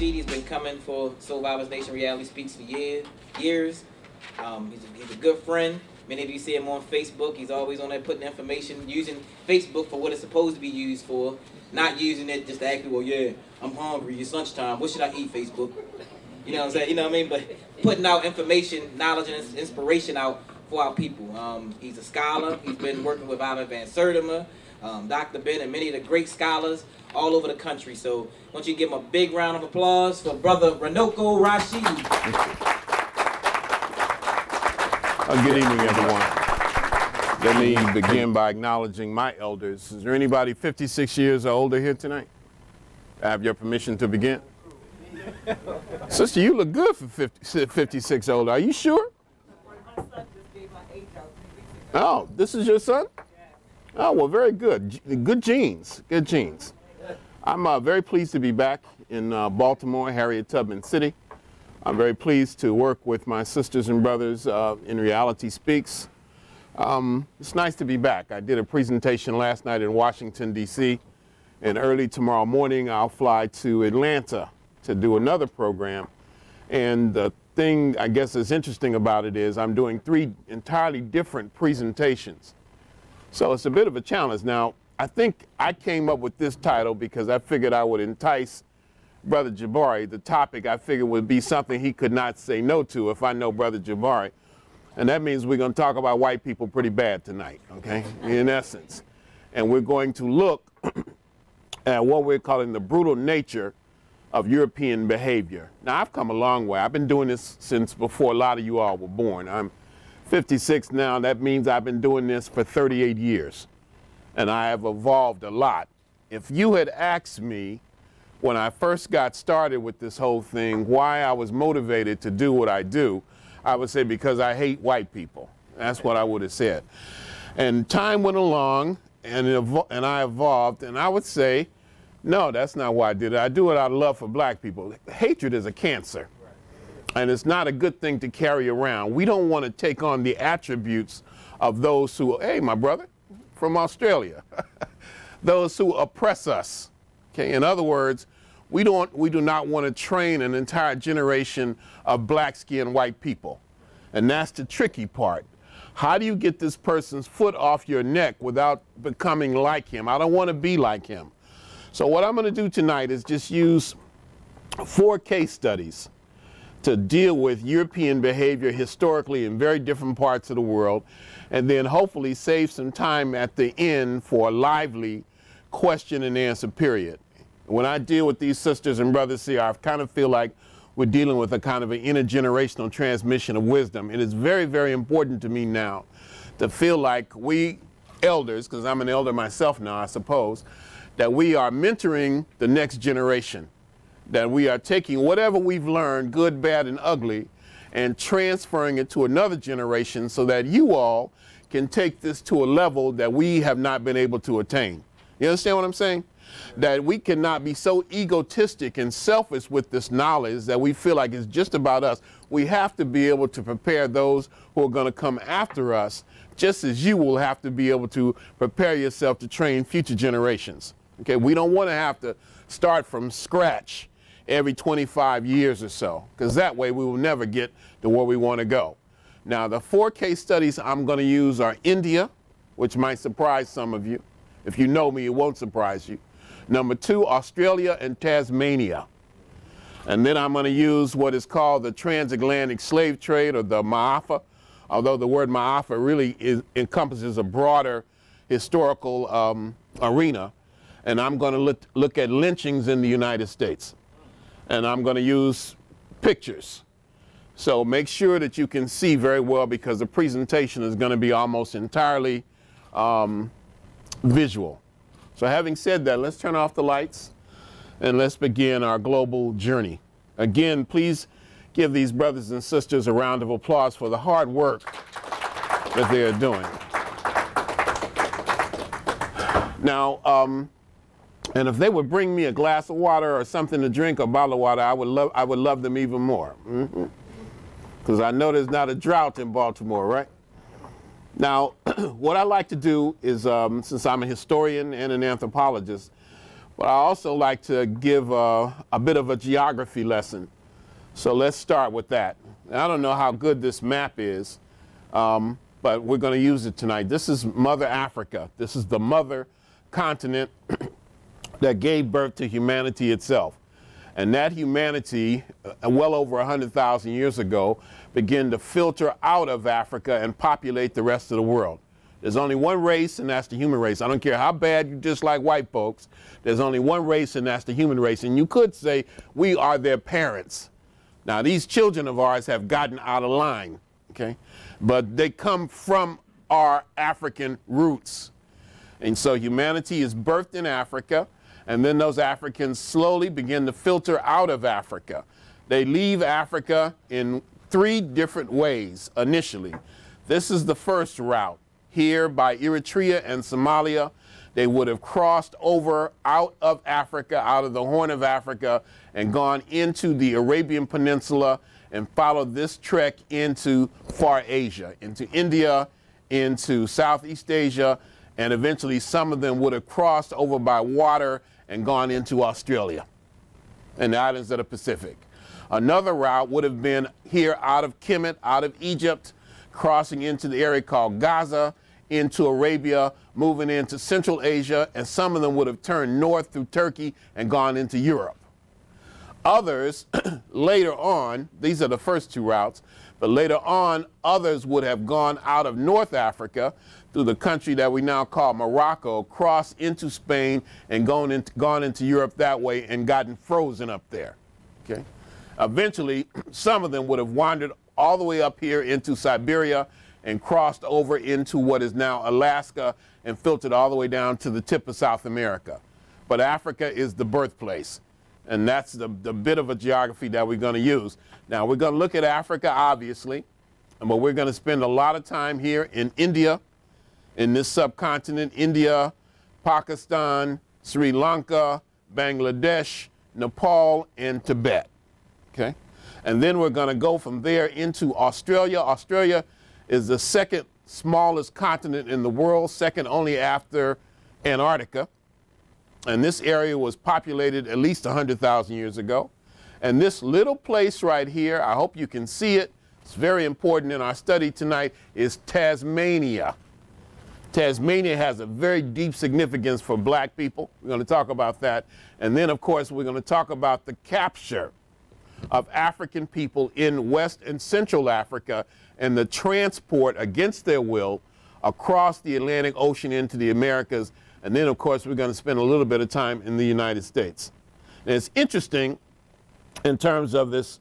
Rashidi's been coming for Soul Vibers Nation Reality Speaks for years. He's a good friend. Many of you see him on Facebook. He's always on there putting information, using Facebook for what it's supposed to be used for, not using it just to act, well, yeah, I'm hungry, it's lunchtime, what should I eat, Facebook? You know what I'm saying? You know what I mean? But putting out information, knowledge, and inspiration out for our people. He's a scholar. He's been working with Ivan Van Sertima, Dr. Ben, and many of the great scholars all over the country. So why don't you give him a big round of applause for Brother Runoko Rashidi. Good evening, everyone. Let me begin by acknowledging my elders. Is there anybody 56 years or older here tonight? I have your permission to begin. Sister, you look good for 56 older. Are you sure? My son just gave my age out. Oh, this is your son? Oh, well, very good. Good genes. Good genes. I'm very pleased to be back in Baltimore, Harriet Tubman City. I'm very pleased to work with my sisters and brothers in Reality Speaks. It's nice to be back. I did a presentation last night in Washington, D.C., and early tomorrow morning I'll fly to Atlanta to do another program. And the thing I guess that's interesting about it is I'm doing three entirely different presentations. So it's a bit of a challenge. Now, I think I came up with this title because I figured I would entice Brother Jabari. The topic I figured would be something he could not say no to if I know Brother Jabari. And that means we're going to talk about white people pretty bad tonight, okay, in essence. And we're going to look at what we're calling the brutal nature of European behavior. Now, I've come a long way. I've been doing this since before a lot of you all were born. I'm 56 now. That means I've been doing this for 38 years. And I have evolved a lot. If you had asked me when I first got started with this whole thing, why I was motivated to do what I do, I would say because I hate white people. That's what I would have said. And time went along, and I evolved, and I would say, no, that's not why I did it. I do it out of love for black people. Hatred is a cancer, and it's not a good thing to carry around. We don't want to take on the attributes of those who, hey, my brother from Australia, those who oppress us. Okay. In other words, we do not want to train an entire generation of black-skinned white people. And that's the tricky part. How do you get this person's foot off your neck without becoming like him? I don't want to be like him. So what I'm going to do tonight is just use 4 case studies to deal with European behavior historically in very different parts of the world, and then hopefully save some time at the end for a lively question and answer period. When I deal with these sisters and brothers here, I kind of feel like we're dealing with a kind of an intergenerational transmission of wisdom. It is very, very important to me now to feel like we elders, because I'm an elder myself now, I suppose, that we are mentoring the next generation, that we are taking whatever we've learned, good, bad, and ugly, and transferring it to another generation so that you all can take this to a level that we have not been able to attain. You understand what I'm saying? That we cannot be so egotistic and selfish with this knowledge that we feel like it's just about us. We have to be able to prepare those who are going to come after us, just as you will have to be able to prepare yourself to train future generations. Okay, we don't want to have to start from scratch every 25 years or so, because that way we will never get to where we want to go. Now, the 4 case studies I'm going to use are India, which might surprise some of you. If you know me, it won't surprise you. Number 2, Australia and Tasmania. And then I'm going to use what is called the transatlantic slave trade, or the Maafa, although the word Maafa really encompasses a broader historical arena. And I'm going to look at lynchings in the United States. And I'm going to use pictures. So make sure that you can see very well, because the presentation is going to be almost entirely visual. So having said that, let's turn off the lights and let's begin our global journey. Again, please give these brothers and sisters a round of applause for the hard work that they are doing. Now, and if they would bring me a glass of water or something to drink, or a bottle of water, I would love them even more. Because I know there's not a drought in Baltimore, right? Now, what I like to do is, since I'm a historian and an anthropologist, But I also like to give a bit of a geography lesson. So let's start with that. And I don't know how good this map is, but we're going to use it tonight. This is Mother Africa. This is the mother continent that gave birth to humanity itself. And that humanity, well over 100,000 years ago, began to filter out of Africa and populate the rest of the world. There's only one race, and that's the human race. I don't care how bad you dislike white folks. There's only one race, and that's the human race. And you could say we are their parents. Now, these children of ours have gotten out of line, okay? But they come from our African roots. And so humanity is birthed in Africa, and then those Africans slowly begin to filter out of Africa. They leave Africa in three different ways initially. This is the first route. Here by Eritrea and Somalia, they would have crossed over out of Africa, out of the Horn of Africa, and gone into the Arabian Peninsula and followed this trek into Far Asia, into India, into Southeast Asia, and eventually some of them would have crossed over by water and gone into Australia and the islands of the Pacific. Another route would have been here out of Kemet, out of Egypt, crossing into the area called Gaza, into Arabia, moving into Central Asia, and some of them would have turned north through Turkey and gone into Europe. Others, later on, these are the first two routes, but later on, others would have gone out of North Africa through the country that we now call Morocco, crossed into Spain, and gone into Europe that way and gotten frozen up there. Okay? Eventually, some of them would have wandered all the way up here into Siberia and crossed over into what is now Alaska and filtered all the way down to the tip of South America. But Africa is the birthplace, and that's the bit of a geography that we're going to use. Now, we're going to look at Africa, obviously, but we're going to spend a lot of time here in India, in this subcontinent, India, Pakistan, Sri Lanka, Bangladesh, Nepal, and Tibet, okay? And then we're going to go from there into Australia. Australia is the second smallest continent in the world, second only after Antarctica. And this area was populated at least 100,000 years ago. And this little place right here, I hope you can see it, it's very important in our study tonight, is Tasmania. Tasmania has a very deep significance for black people. We're going to talk about that. And then, of course, we're going to talk about the capture of African people in West and Central Africa and the transport against their will across the Atlantic Ocean into the Americas. And then, of course, we're going to spend a little bit of time in the United States. And it's interesting in terms of this,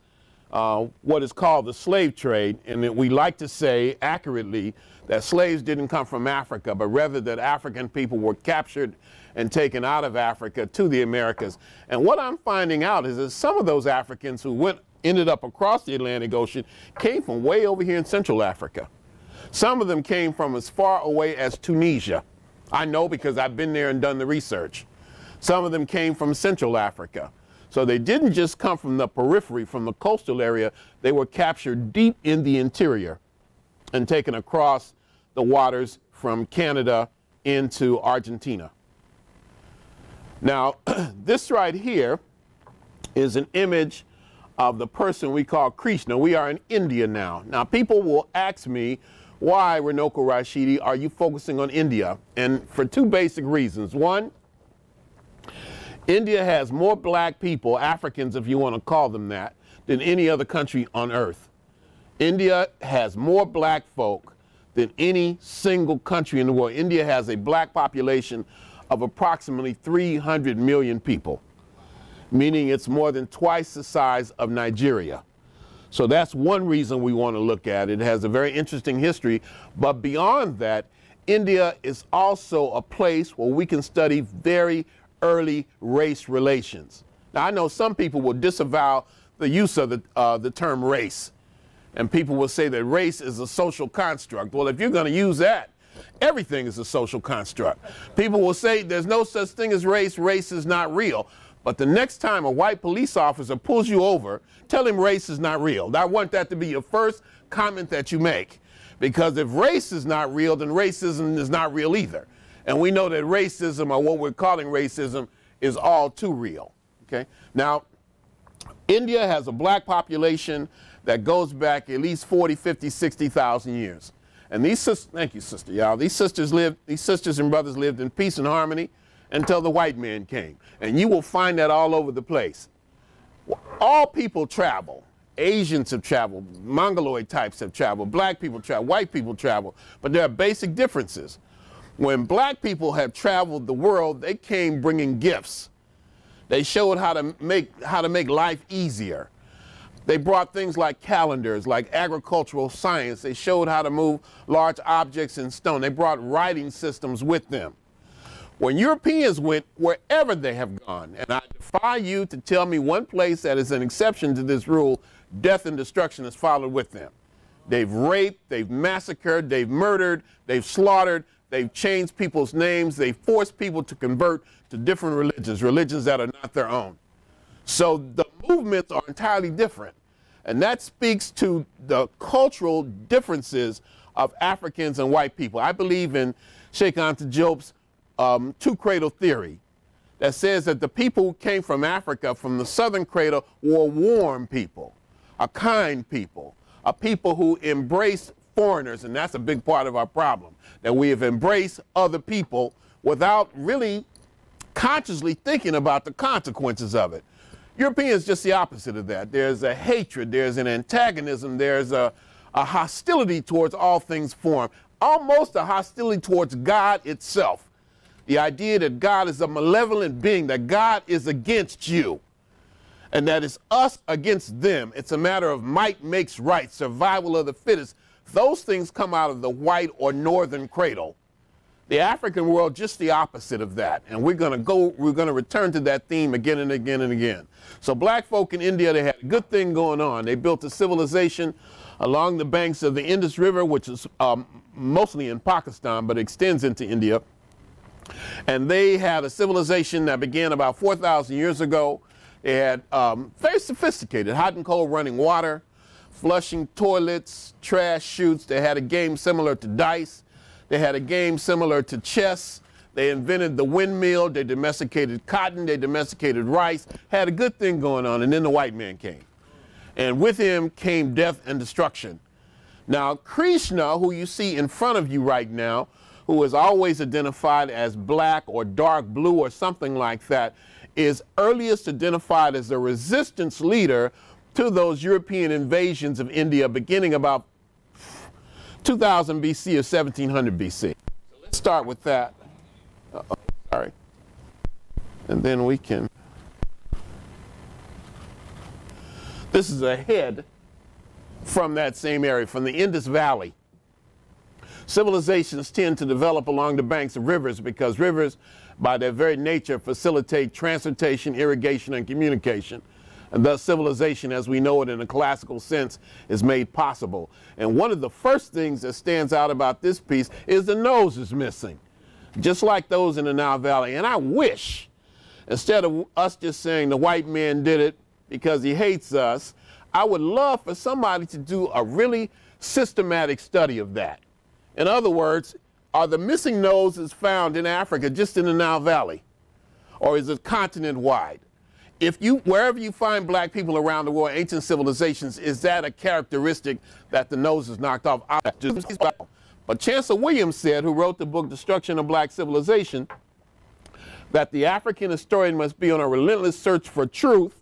what is called the slave trade, and that we like to say accurately that slaves didn't come from Africa, but rather that African people were captured and taken out of Africa to the Americas. And what I'm finding out is that some of those Africans who ended up across the Atlantic Ocean came from way over here in Central Africa. Some of them came from as far away as Tunisia. I know because I've been there and done the research. Some of them came from Central Africa. So they didn't just come from the periphery, from the coastal area. They were captured deep in the interior and taken across the waters from Canada into Argentina. Now, this right here is an image of the person we call Krishna. We are in India now. Now, people will ask me, why, Runoko Rashidi, are you focusing on India? And for two basic reasons. One, India has more black people, Africans if you want to call them that, than any other country on earth. India has more black folk than any single country in the world. India has a black population of approximately 300 million people, meaning it's more than twice the size of Nigeria. So that's one reason we want to look at it. It has a very interesting history, but beyond that, India is also a place where we can study very early race relations. Now, I know some people will disavow the use of the term race, and people will say that race is a social construct. Well, if you're going to use that, everything is a social construct. People will say there's no such thing as race, race is not real. But the next time a white police officer pulls you over, tell him race is not real. I want that to be your first comment that you make. Because if race is not real, then racism is not real either. And we know that racism, or what we're calling racism, is all too real. Okay? Now, India has a black population that goes back at least 40, 50, 60,000 years. And these sisters, thank you, sister, y'all, these sisters and brothers lived in peace and harmony until the white man came. And you will find that all over the place. All people travel. Asians have traveled, Mongoloid types have traveled, black people travel, white people travel, but there are basic differences. When black people have traveled the world, they came bringing gifts. They showed how to make life easier. They brought things like calendars, like agricultural science. They showed how to move large objects in stone. They brought writing systems with them. When Europeans went, wherever they have gone, and I defy you to tell me one place that is an exception to this rule, death and destruction has followed with them. They've raped, they've massacred, they've murdered, they've slaughtered, they've changed people's names, they've forced people to convert to different religions, religions that are not their own. So the movements are entirely different. And that speaks to the cultural differences of Africans and white people. I believe in Sheikh Anta Diop's two-cradle theory that says that the people who came from Africa, from the southern cradle, were warm people, a kind people, a people who embraced foreigners, and that's a big part of our problem, that we have embraced other people without really consciously thinking about the consequences of it. Europeans, just the opposite of that. There's a hatred, there's an antagonism, there's a hostility towards all things foreign, almost a hostility towards God itself. The idea that God is a malevolent being, that God is against you, and that it's us against them. It's a matter of might makes right, survival of the fittest. Those things come out of the white or northern cradle. The African world, just the opposite of that. And we're gonna return to that theme again and again and again. So black folk in India, they had a good thing going on. They built a civilization along the banks of the Indus River, which is mostly in Pakistan, but extends into India. And they had a civilization that began about 4,000 years ago. They had very sophisticated hot and cold running water, flushing toilets, trash chutes. They had a game similar to dice. They had a game similar to chess. They invented the windmill. They domesticated cotton. They domesticated rice. Had a good thing going on. And then the white man came. And with him came death and destruction. Now, Krishna, who you see in front of you right now, who is always identified as black or dark blue or something like that, is earliest identified as a resistance leader to those European invasions of India beginning about 2000 BC or 1700 BC. So let's start with that. Uh-oh, sorry. And then we can. This is a head from that same area, from the Indus Valley. Civilizations tend to develop along the banks of rivers because rivers, by their very nature, facilitate transportation, irrigation, and communication. And thus, civilization, as we know it in a classical sense, is made possible. And one of the first things that stands out about this piece is the nose is missing, just like those in the Nile Valley. And I wish, instead of us just saying the white man did it because he hates us, I would love for somebody to do a really systematic study of that. In other words, are the missing noses found in Africa just in the Nile Valley? Or is it continent-wide? Wherever you find black people around the world, ancient civilizations, is that a characteristic that the nose is knocked off? But Chancellor Williams said, who wrote the book Destruction of Black Civilization, that the African historian must be on a relentless search for truth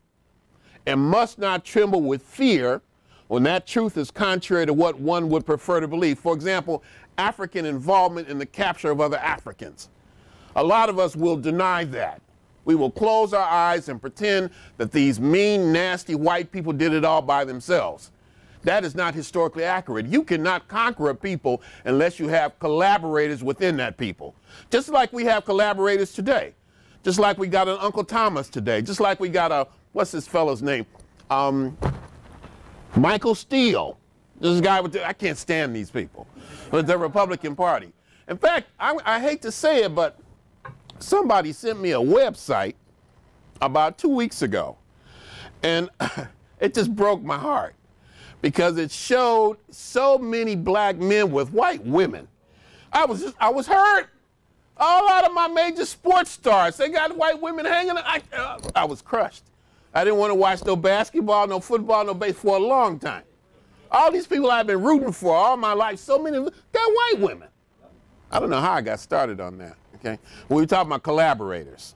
and must not tremble with fear when that truth is contrary to what one would prefer to believe. For example, African involvement in the capture of other Africans. A lot of us will deny that. We will close our eyes and pretend that these mean, nasty white people did it all by themselves. That is not historically accurate. You cannot conquer a people unless you have collaborators within that people. Just like we have collaborators today. Just like we got an Uncle Thomas today. Just like we got a, what's this fellow's name? Michael Steele, this guy with I can't stand these people, but the Republican Party. In fact, I hate to say it, but somebody sent me a website about 2 weeks ago, and it just broke my heart because it showed so many black men with white women. I was hurt. A lot of my major sports stars, they got white women hanging. I was crushed. I didn't want to watch no basketball, no football, no baseball for a long time. All these people I've been rooting for all my life, so many of them, they're white women. I don't know how I got started on that, okay? We were talking about collaborators.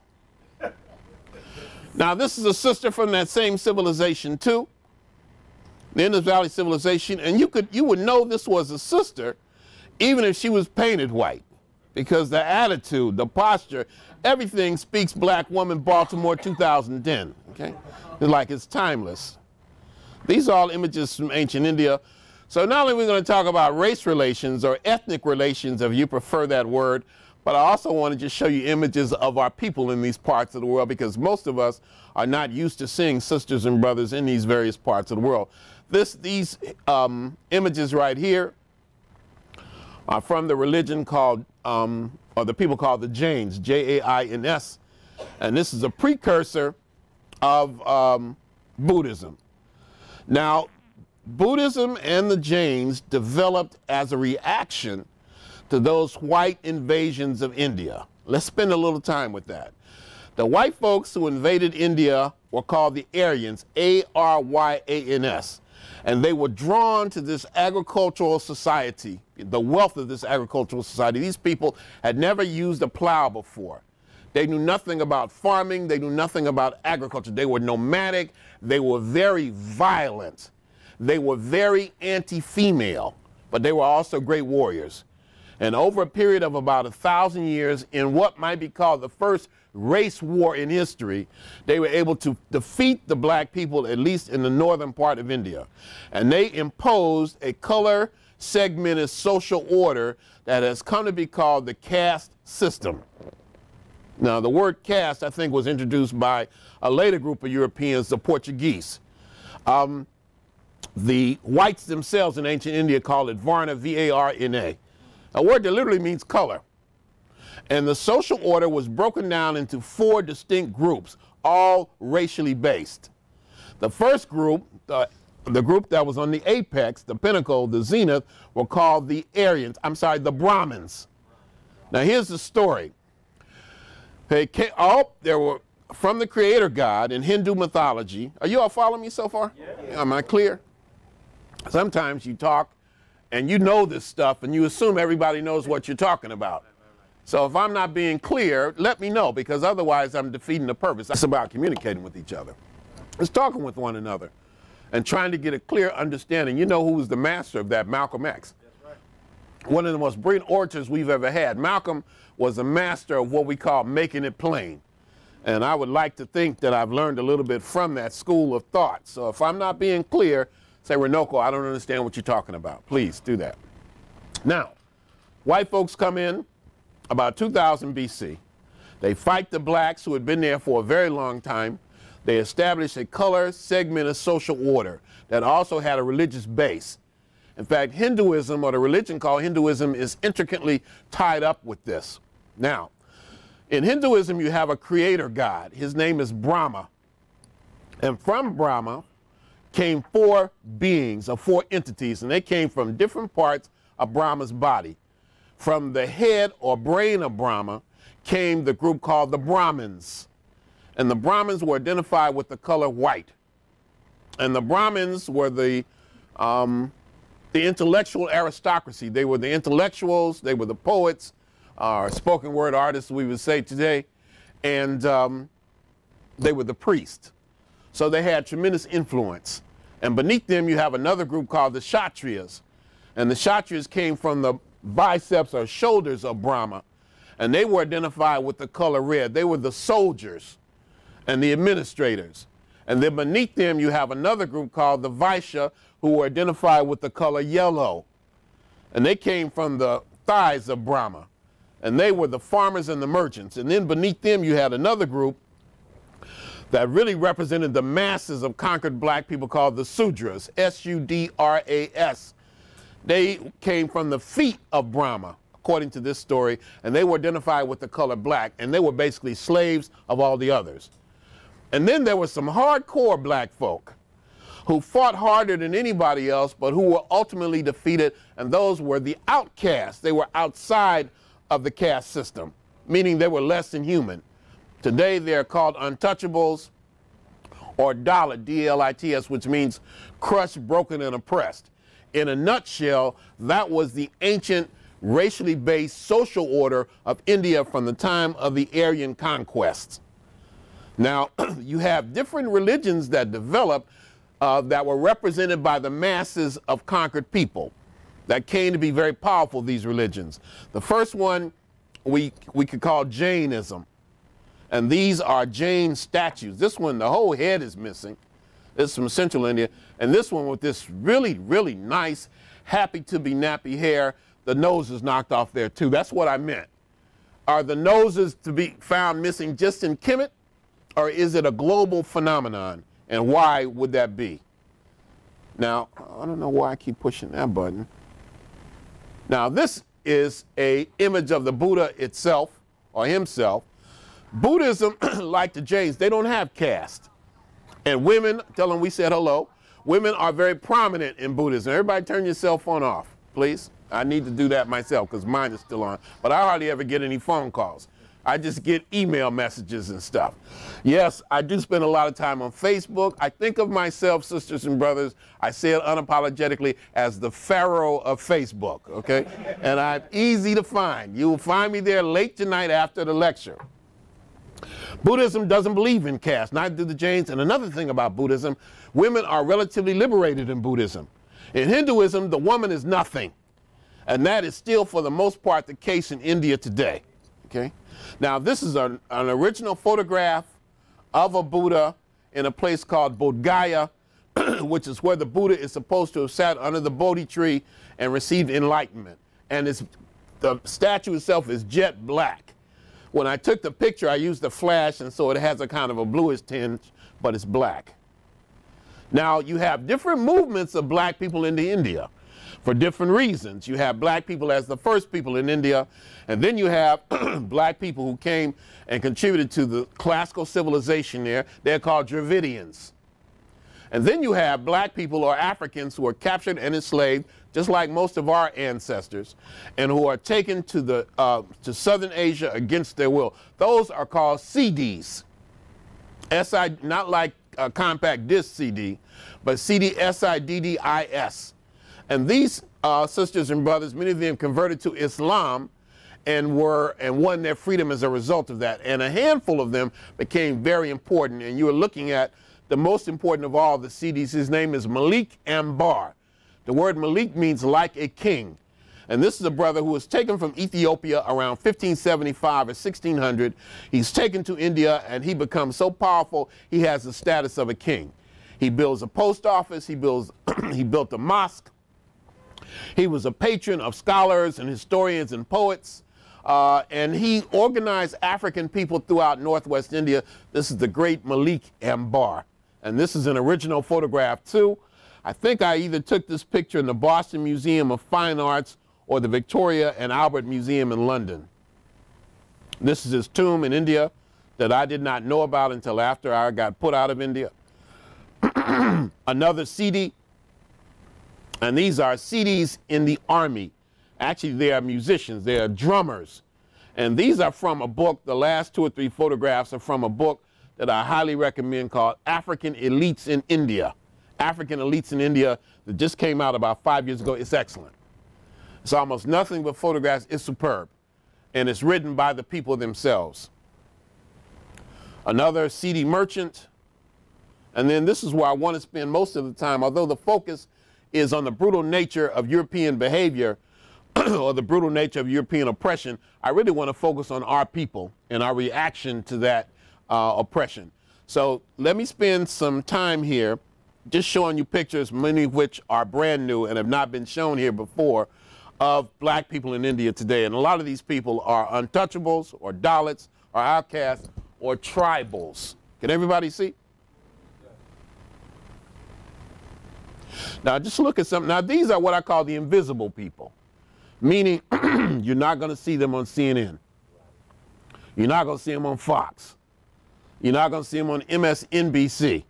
Now, this is a sister from that same civilization, too, the Indus Valley civilization, and you would know this was a sister even if she was painted white, because the attitude, the posture, everything speaks black woman, Baltimore 2010, okay? It's like it's timeless. These are all images from ancient India. So not only are we going to talk about race relations or ethnic relations, if you prefer that word, but I also want to just show you images of our people in these parts of the world, because most of us are not used to seeing sisters and brothers in these various parts of the world. These images right here are from the religion called, or the people called the Jains, J-A-I-N-S, and this is a precursor of Buddhism. Now, Buddhism and the Jains developed as a reaction to those white invasions of India. Let's spend a little time with that. The white folks who invaded India were called the Aryans, A-R-Y-A-N-S, and they were drawn to this agricultural society, the wealth of this agricultural society. These people had never used a plow before. They knew nothing about farming. They knew nothing about agriculture. They were nomadic. They were very violent. They were very anti-female, but they were also great warriors. And over a period of about 1,000 years, in what might be called the first race war in history, they were able to defeat the black people, at least in the northern part of India. And they imposed a color-segmented social order that has come to be called the caste system. Now, the word caste, I think, was introduced by a later group of Europeans, the Portuguese. The whites themselves in ancient India called it Varna, V-A-R-N-A, a word that literally means color. And the social order was broken down into 4 distinct groups, all racially based. The first group, the group that was on the apex, the pinnacle, the zenith, were called the Aryans, I'm sorry, the Brahmins. Now, here's the story. They came, they were from the creator god in Hindu mythology. Are you all following me so far? Yeah. Am I clear? Sometimes you talk and you know this stuff and you assume everybody knows what you're talking about. So if I'm not being clear, let me know, because otherwise I'm defeating the purpose. It's about communicating with each other. It's talking with one another and trying to get a clear understanding. You know who was the master of that? Malcolm X. One of the most brilliant orators we've ever had. Malcolm was a master of what we call making it plain. And I would like to think that I've learned a little bit from that school of thought. So if I'm not being clear, say, Runoko, I don't understand what you're talking about. Please do that. Now, white folks come in about 2000 BC. They fight the blacks who had been there for a very long time. They established a color segmented social order that also had a religious base. In fact, Hinduism, or the religion called Hinduism, is intricately tied up with this. Now, in Hinduism, you have a creator god. His name is Brahma. And from Brahma came 4 beings, or 4 entities, and they came from different parts of Brahma's body. From the head or brain of Brahma came the group called the Brahmins. And the Brahmins were identified with the color white. And the Brahmins were the intellectual aristocracy. They were the intellectuals, they were the poets, or spoken word artists, we would say today, and they were the priests. So they had tremendous influence. And beneath them, you have another group called the Kshatriyas. And the Kshatriyas came from the biceps or shoulders of Brahma, and they were identified with the color red. They were the soldiers and the administrators. And then beneath them, you have another group called the Vaishya, who were identified with the color yellow. And they came from the thighs of Brahma. And they were the farmers and the merchants. And then beneath them, you had another group that really represented the masses of conquered black people called the Sudras, S-U-D-R-A-S. They came from the feet of Brahma, according to this story, and they were identified with the color black, and they were basically slaves of all the others. And then there were some hardcore black folk who fought harder than anybody else, but who were ultimately defeated, and those were the outcasts. They were outside of the caste system. meaning they were less than human. Today they are called untouchables, or Dalit, D-L-I-T-S, which means crushed, broken, and oppressed. In a nutshell, that was the ancient racially based social order of India from the time of the Aryan conquests. Now, you have different religions that developed that were represented by the masses of conquered people that came to be very powerful, these religions. The first one we could call Jainism, and these are Jain statues. This one, the whole head is missing. This is from Central India, and this one with this really, really nice, happy-to-be-nappy hair. The nose is knocked off there, too. That's what I meant. Are the noses to be found missing just in Kemet, or is it a global phenomenon, and why would that be? Now, I don't know why I keep pushing that button. Now, this is an image of the Buddha itself, or himself. Buddhism, like the Jains, they don't have caste. And women, tell them we said hello, women are very prominent in Buddhism. Everybody turn your cell phone off, please. I need to do that myself because mine is still on, but I hardly ever get any phone calls. I just get email messages and stuff. Yes, I do spend a lot of time on Facebook. I think of myself, sisters and brothers, I say it unapologetically, as the Pharaoh of Facebook, okay? And I'm easy to find. You will find me there late tonight after the lecture. Buddhism doesn't believe in caste, neither do the Jains. And another thing about Buddhism, women are relatively liberated in Buddhism. In Hinduism, the woman is nothing. And that is still, for the most part, the case in India today, okay? Now, this is an original photograph of a Buddha in a place called Bodh Gaya, which is where the Buddha is supposed to have sat under the Bodhi tree and received enlightenment. And the statue itself is jet black. When I took the picture, I used the flash, and so it has a kind of a bluish tinge, but it's black. Now, you have different movements of black people into India for different reasons. You have black people as the first people in India, and then you have black people who came and contributed to the classical civilization there. They're called Dravidians. And then you have black people or Africans who are captured and enslaved, just like most of our ancestors, and who are taken to Southern Asia against their will. Those are called Siddis. S-I, not like a compact disc CD, but CD, S-I-D-D-I-S. And these sisters and brothers, many of them converted to Islam and won their freedom as a result of that. And a handful of them became very important. And you are looking at the most important of all the Siddis. His name is Malik Ambar. The word Malik means like a king. And this is a brother who was taken from Ethiopia around 1575 or 1600. He's taken to India, and he becomes so powerful, he has the status of a king. He builds a post office. He built a mosque. He was a patron of scholars and historians and poets, and he organized African people throughout northwest India. This is the great Malik Ambar, and this is an original photograph too. I think I either took this picture in the Boston Museum of Fine Arts or the Victoria and Albert Museum in London. This is his tomb in India that I did not know about until after I got put out of India. Another Siddhi. And these are Siddhis in the army. Actually, they are musicians, they are drummers. And these are from a book, the last two or three photographs are from a book that I highly recommend called African Elites in India. African Elites in India, that just came out about 5 years ago. It's excellent. It's almost nothing but photographs. It's superb. And it's written by the people themselves. Another Siddhi merchant. And then this is where I want to spend most of the time, although the focus is on the brutal nature of European behavior or the brutal nature of European oppression. I really want to focus on our people and our reaction to that oppression. So let me spend some time here just showing you pictures, many of which are brand new and have not been shown here before, of black people in India today. And a lot of these people are untouchables or Dalits or outcasts or tribals. Can everybody see? Now, just look at something. Now, these are what I call the invisible people, meaning you're not going to see them on CNN. You're not going to see them on Fox. You're not going to see them on MSNBC.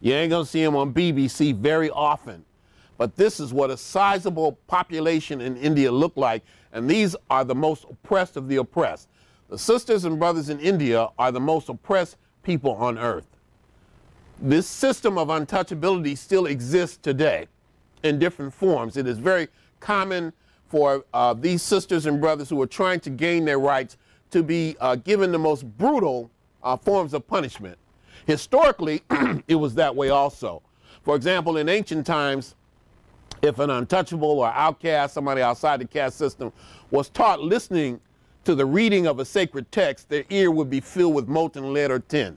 You ain't going to see them on BBC very often. But this is what a sizable population in India looked like, and these are the most oppressed of the oppressed. The sisters and brothers in India are the most oppressed people on earth. This system of untouchability still exists today in different forms. It is very common for these sisters and brothers who are trying to gain their rights to be given the most brutal forms of punishment. Historically, it was that way also. For example, in ancient times, if an untouchable or outcast, somebody outside the caste system, was taught listening to the reading of a sacred text, their ear would be filled with molten lead or tin.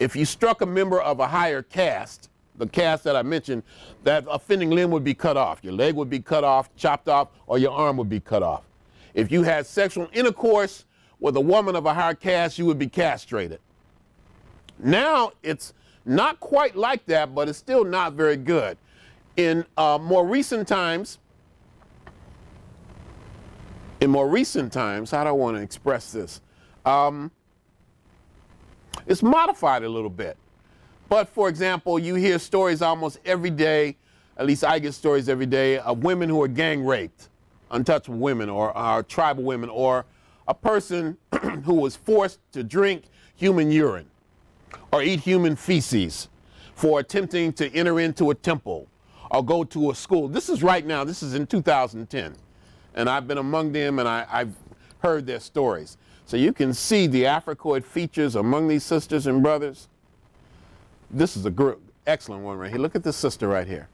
If you struck a member of a higher caste, the caste that I mentioned, that offending limb would be cut off. Your leg would be cut off, chopped off, or your arm would be cut off. If you had sexual intercourse with a woman of a higher caste, you would be castrated. Now it's not quite like that, but it's still not very good. In more recent times, how do I want to express this? It's modified a little bit. But for example, you hear stories almost every day, at least I get stories every day, of women who are gang raped, untouchable women or tribal women, or a person who was forced to drink human urine or eat human feces for attempting to enter into a temple or go to a school. This is right now, this is in 2010. And I've been among them and I've heard their stories. So you can see the Africoid features among these sisters and brothers. This is a group, excellent one right here. Look at this sister right here.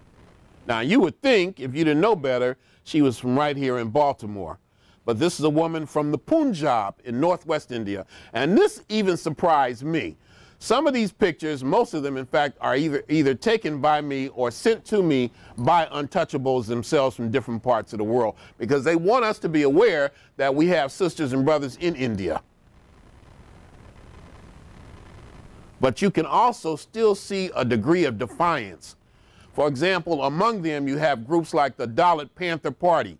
Now you would think, if you didn't know better, she was from right here in Baltimore. But this is a woman from the Punjab in northwest India. And this even surprised me. Some of these pictures, most of them in fact, are either taken by me or sent to me by untouchables themselves from different parts of the world, because they want us to be aware that we have sisters and brothers in India. But you can also still see a degree of defiance. For example, among them you have groups like the Dalit Panther Party.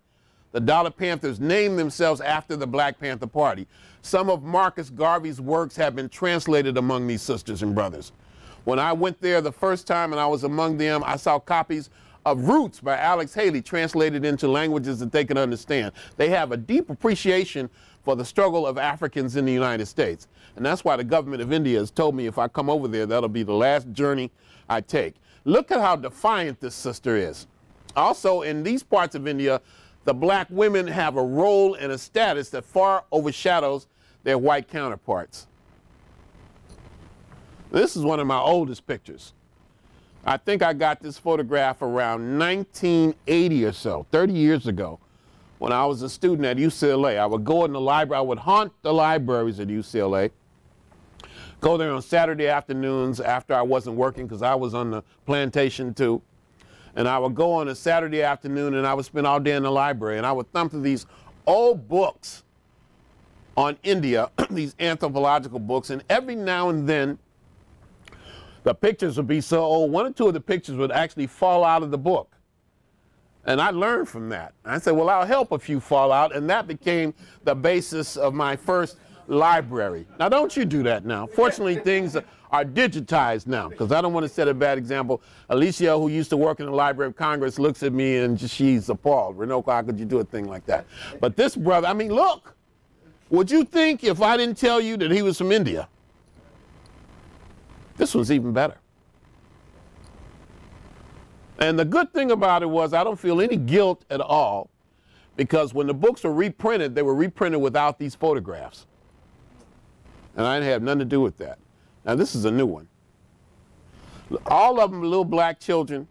The Dalit Panthers named themselves after the Black Panther Party. Some of Marcus Garvey's works have been translated among these sisters and brothers. When I went there the first time and I was among them, I saw copies of Roots by Alex Haley translated into languages that they could understand. They have a deep appreciation for the struggle of Africans in the United States. And that's why the government of India has told me if I come over there, that'll be the last journey I take. Look at how defiant this sister is. Also, in these parts of India, the black women have a role and a status that far overshadows their white counterparts. This is one of my oldest pictures. I think I got this photograph around 1980 or so, 30 years ago, when I was a student at UCLA. I would go in the library, I would haunt the libraries at UCLA, go there on Saturday afternoons after I wasn't working because I was on the plantation too. And I would go on a Saturday afternoon and I would spend all day in the library and I would thumb through these old books on India, these anthropological books, and every now and then the pictures would be so old, one or two of the pictures would actually fall out of the book. And I learned from that. I said, well, I'll help a few fall out, and that became the basis of my first library. Now, don't you do that now. Fortunately, things are digitized now, because I don't want to set a bad example. Alicia, who used to work in the Library of Congress, looks at me and she's appalled. Runoko, how could you do a thing like that? But this brother, I mean, look, would you think if I didn't tell you that he was from India? This one's even better. And the good thing about it was I don't feel any guilt at all, because when the books were reprinted, they were reprinted without these photographs. And I didn't have nothing to do with that. Now this is a new one. All of them little black children,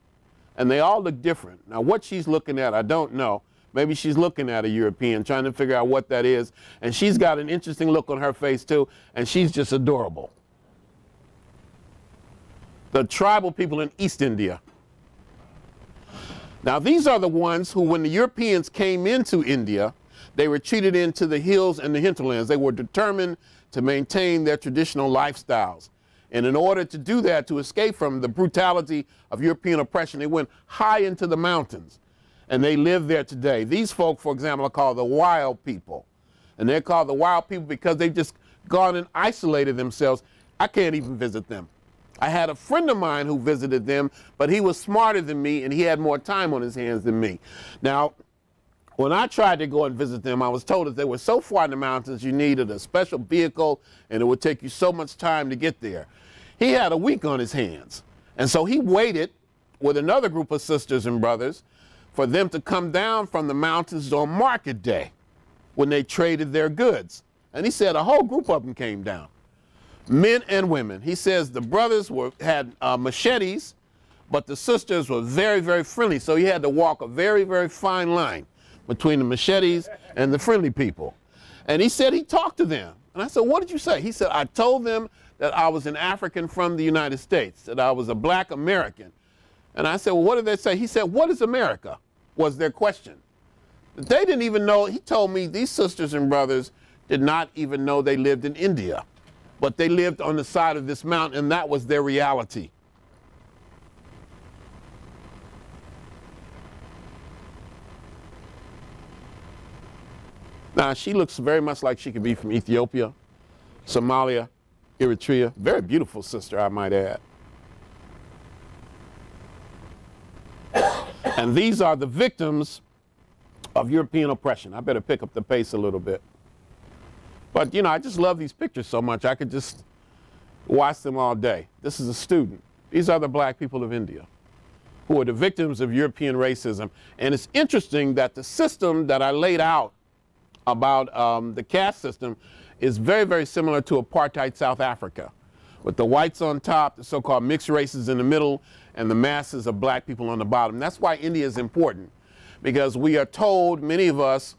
and they all look different. Now what she's looking at, I don't know. Maybe she's looking at a European, trying to figure out what that is. And she's got an interesting look on her face too, and she's just adorable. The tribal people in East India. Now these are the ones who, when the Europeans came into India, they retreated into the hills and the hinterlands. They were determined to maintain their traditional lifestyles. And in order to do that, to escape from the brutality of European oppression, they went high into the mountains and they live there today. These folk, for example, are called the wild people. And they're called the wild people because they've just gone and isolated themselves. I can't even visit them. I had a friend of mine who visited them, but he was smarter than me and he had more time on his hands than me. Now, When I tried to go and visit them, I was told that they were so far in the mountains you needed a special vehicle and it would take you so much time to get there. He had a week on his hands, and so he waited with another group of sisters and brothers for them to come down from the mountains on market day when they traded their goods. And he said a whole group of them came down, men and women. He says the brothers had machetes, but the sisters were very, very friendly, so he had to walk a very, very fine line between the machetes and the friendly people. And he said he talked to them. And I said, what did you say? He said, I told them that I was an African from the United States, that I was a black American. And I said, well, what did they say? He said, what is America? Was their question. They didn't even know. He told me these sisters and brothers did not even know they lived in India, but they lived on the side of this mountain, and that was their reality. Now, she looks very much like she could be from Ethiopia, Somalia, Eritrea. Very beautiful sister, I might add. And these are the victims of European oppression. I better pick up the pace a little bit. But, you know, I just love these pictures so much. I could just watch them all day. This is a student. These are the black people of India who are the victims of European racism. And it's interesting that the system that I laid out about the caste system is very, very similar to apartheid South Africa, with the whites on top, the so-called mixed races in the middle, and the masses of black people on the bottom. That's why India is important, because we are told, many of us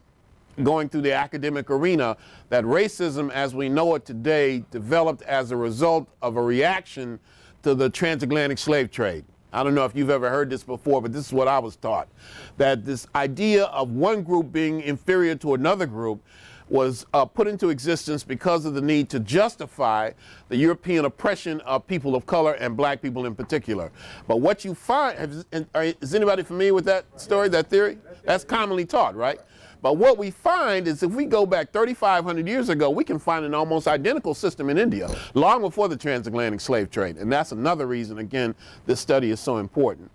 going through the academic arena, that racism as we know it today developed as a result of a reaction to the transatlantic slave trade. I don't know if you've ever heard this before, but this is what I was taught, that this idea of one group being inferior to another group was put into existence because of the need to justify the European oppression of people of color and black people in particular. But what you find, is anybody familiar with that story, that theory? That's commonly taught, right? But what we find is if we go back 3,500 years ago, we can find an almost identical system in India, long before the transatlantic slave trade. And that's another reason, again, this study is so important.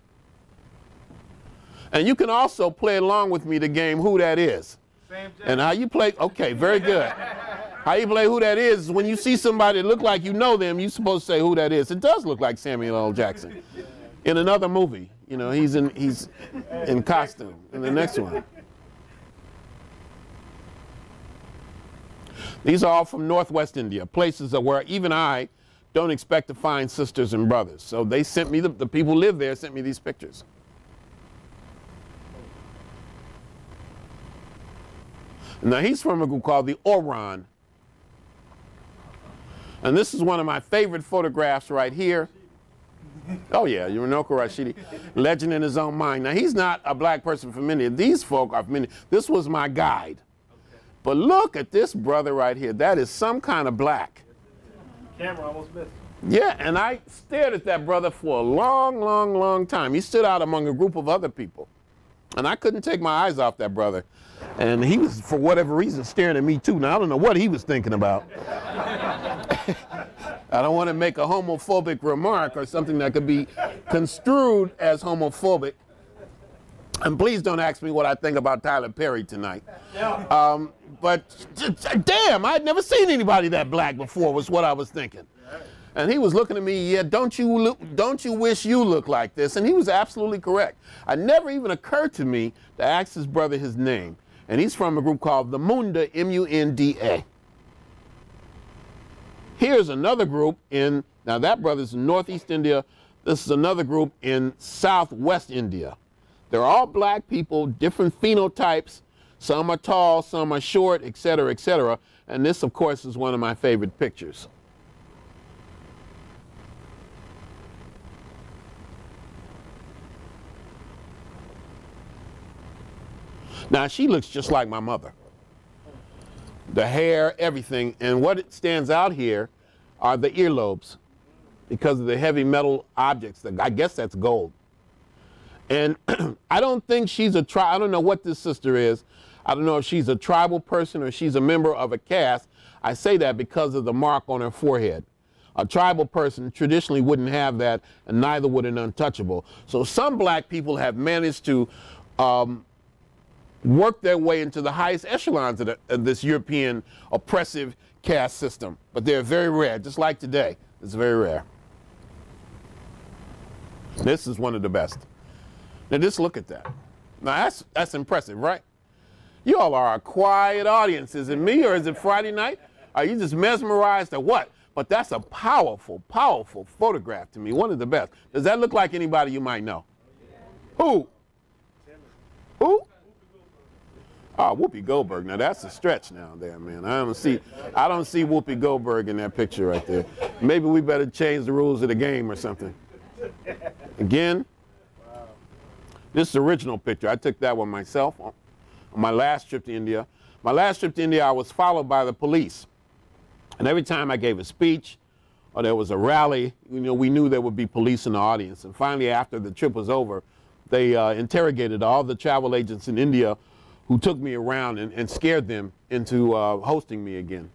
And you can also play along with me the game Who That Is. And how you play, okay, very good. How you play Who That Is when you see somebody that look like you know them, you're supposed to say who that is. It does look like Samuel L. Jackson in another movie. You know, he's in costume in the next one. These are all from Northwest India, places where even I don't expect to find sisters and brothers. So they sent me, the people who live there sent me these pictures. Now he's from a group called the Oran. And this is one of my favorite photographs right here. Oh yeah, Runoko Rashidi, legend in his own mind. Now he's not a black person from India. These folk are from India. This was my guide. But look at this brother right here. That is some kind of black. Camera almost missed. Yeah, and I stared at that brother for a long, long, long time. He stood out among a group of other people. And I couldn't take my eyes off that brother. And he was, for whatever reason, staring at me too. Now, I don't know what he was thinking about. I don't want to make a homophobic remark or something that could be construed as homophobic. And please don't ask me what I think about Tyler Perry tonight. But damn, I had never seen anybody that black before was what I was thinking. And he was looking at me, yeah, don't you wish you look like this? And he was absolutely correct. It never even occurred to me to ask his brother his name. And he's from a group called the Munda, M-U-N-D-A. Here's another group in, now that brother's in Northeast India. This is another group in Southwest India. They're all black people, different phenotypes. Some are tall, some are short, et cetera, et cetera. And this, of course, is one of my favorite pictures. Now, she looks just like my mother. The hair, everything. And what stands out here are the earlobes because of the heavy metal objects. I guess that's gold. And I don't think she's a tribe. I don't know what this sister is. I don't know if she's a tribal person or she's a member of a caste. I say that because of the mark on her forehead. A tribal person traditionally wouldn't have that, and neither would an untouchable. So some black people have managed to worked their way into the highest echelons of, this European oppressive caste system. But they're very rare, just like today. It's very rare. This is one of the best. Now just look at that. Now that's impressive, right? You all are a quiet audience. Is it me or is it Friday night? Are you just mesmerized or what? But that's a powerful, powerful photograph to me. One of the best. Does that look like anybody you might know? Who? Who? Oh, Whoopi Goldberg. Now that's a stretch now there, man. I don't see Whoopi Goldberg in that picture right there. Maybe we better change the rules of the game or something. Again, this is the original picture. I took that one myself on my last trip to India. My last trip to India, I was followed by the police. And every time I gave a speech or there was a rally, you know, we knew there would be police in the audience. And finally, after the trip was over, they interrogated all the travel agents in India who took me around and scared them into hosting me again.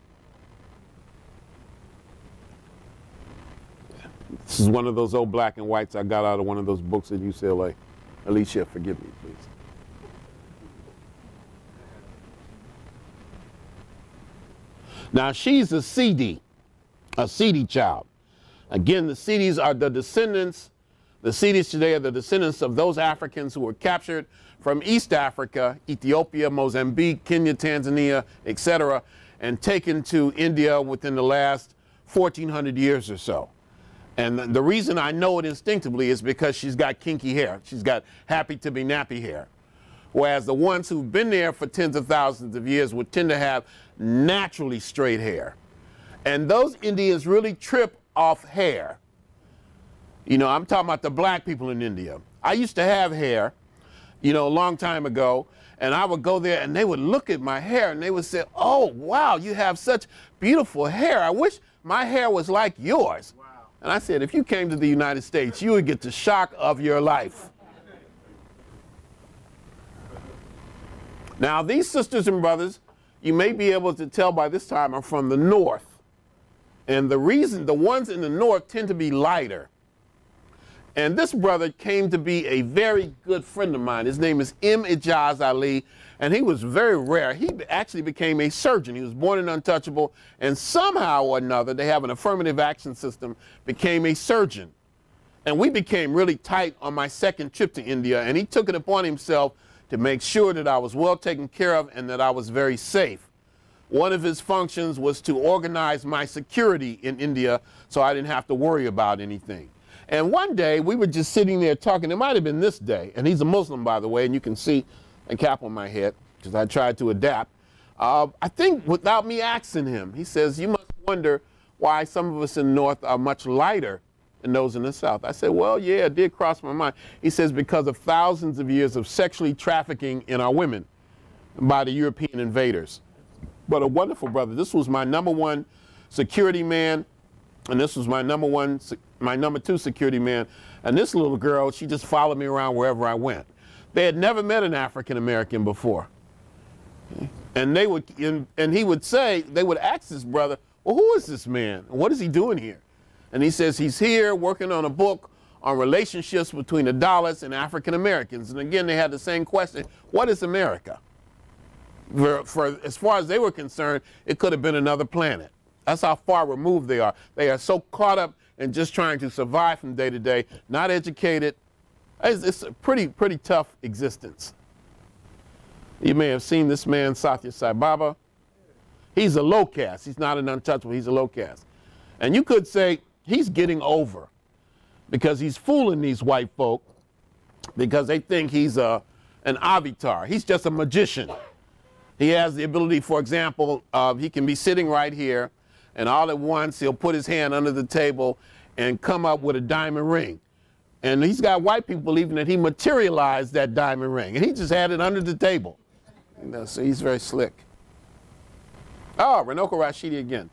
This is one of those old black and whites I got out of one of those books at UCLA. Alicia, forgive me, please. Now, she's a Siddhi, a Siddhi child. Again, the Siddhis are the descendants, the Siddhis today are the descendants of those Africans who were captured from East Africa, Ethiopia, Mozambique, Kenya, Tanzania, etc., and taken to India within the last 1,400 years or so. And the reason I know it instinctively is because she's got kinky hair. She's got happy-to-be-nappy hair. Whereas the ones who've been there for tens of thousands of years would tend to have naturally straight hair. And those Indians really trip off hair. You know, I'm talking about the black people in India. I used to have hair, you know, a long time ago, and I would go there and they would look at my hair and they would say, oh, wow, you have such beautiful hair. I wish my hair was like yours. Wow. And I said, if you came to the United States, you would get the shock of your life. Now, these sisters and brothers, you may be able to tell by this time, are from the north. And the reason, the ones in the north tend to be lighter. And this brother came to be a very good friend of mine. His name is M. Ijaz Ali, and he was very rare. He actually became a surgeon. He was born an untouchable, and somehow or another, they have an affirmative action system, became a surgeon. And we became really tight on my second trip to India, and he took it upon himself to make sure that I was well taken care of and that I was very safe. One of his functions was to organize my security in India so I didn't have to worry about anything. And one day, we were just sitting there talking. It might have been this day. And he's a Muslim, by the way, and you can see a cap on my head because I tried to adapt. I think without me asking him, he says, you must wonder why some of us in the north are much lighter than those in the south. I said, well, yeah, it did cross my mind. He says, because of thousands of years of sexually trafficking in our women by the European invaders. But a wonderful brother. This was my number one security man, and this was my number two security man, and this little girl, she just followed me around wherever I went. They had never met an African-American before. And they would, and he would say, they would ask this brother, well, who is this man? What is he doing here? And he says, he's here working on a book on relationships between the Dalits and African-Americans. And again, they had the same question, what is America? For as far as they were concerned, it could have been another planet. That's how far removed they are. They are so caught up and just trying to survive from day to day, not educated. It's a pretty tough existence. You may have seen this man, Saartjie Baartman. He's a low caste. He's not an untouchable. He's a low caste. And you could say he's getting over because he's fooling these white folk because they think he's an avatar. He's just a magician. He has the ability, for example, he can be sitting right here, and all at once he'll put his hand under the table and come up with a diamond ring. And he's got white people believing that he materialized that diamond ring, and he just had it under the table. You know, so he's very slick. Oh, Runoko Rashidi again.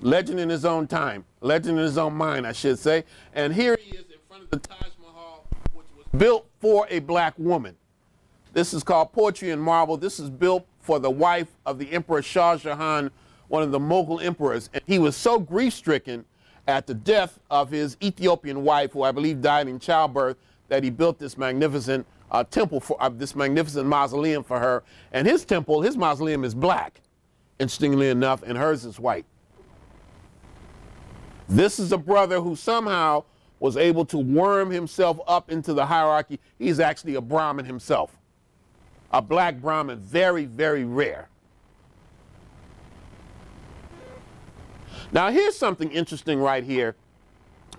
Legend in his own time, legend in his own mind, I should say. And here he is in front of the Taj Mahal, which was built for a black woman. This is called Poetry in Marble. This is built for the wife of the Emperor Shah Jahan, one of the Mughal emperors, and he was so grief-stricken at the death of his Ethiopian wife, who I believe died in childbirth, that he built this magnificent temple for this magnificent mausoleum for her. And his temple, his mausoleum is black, interestingly enough, and hers is white. This is a brother who somehow was able to worm himself up into the hierarchy. He's actually a Brahmin himself, a black Brahmin, very, very rare. Now here's something interesting right here,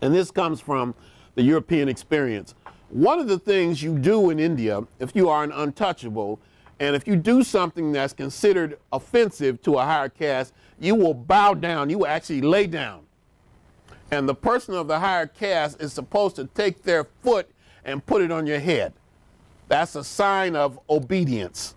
and this comes from the European experience. One of the things you do in India, if you are an untouchable, and if you do something that's considered offensive to a higher caste, you will bow down, you will actually lay down. And the person of the higher caste is supposed to take their foot and put it on your head. That's a sign of obedience.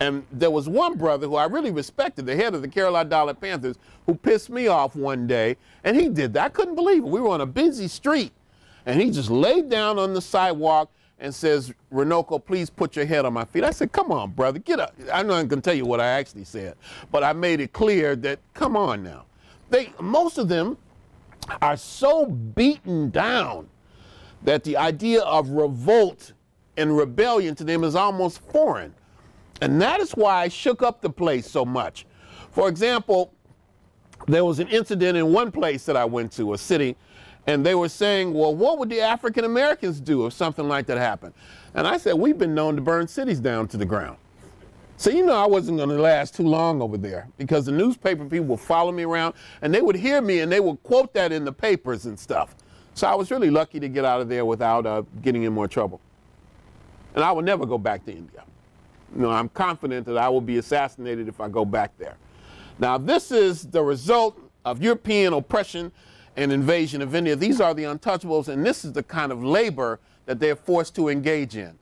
And there was one brother who I really respected, the head of the Kerala Dalit Panthers, who pissed me off one day, and he did that. I couldn't believe it. We were on a busy street, and he just laid down on the sidewalk and says, "Runoko, please put your head on my feet." I said, "Come on, brother, get up." I'm not going to tell you what I actually said, but I made it clear that, come on now. Most of them are so beaten down that the idea of revolt and rebellion to them is almost foreign. And that is why I shook up the place so much. For example, there was an incident in one place that I went to, a city, and they were saying, well, what would the African Americans do if something like that happened? And I said, we've been known to burn cities down to the ground. So, you know, I wasn't going to last too long over there, because the newspaper people would follow me around and they would hear me and they would quote that in the papers and stuff. So I was really lucky to get out of there without getting in more trouble. And I will never go back to India. You know, I'm confident that I will be assassinated if I go back there. Now, this is the result of European oppression and invasion of India. These are the untouchables, and this is the kind of labor that they're forced to engage in.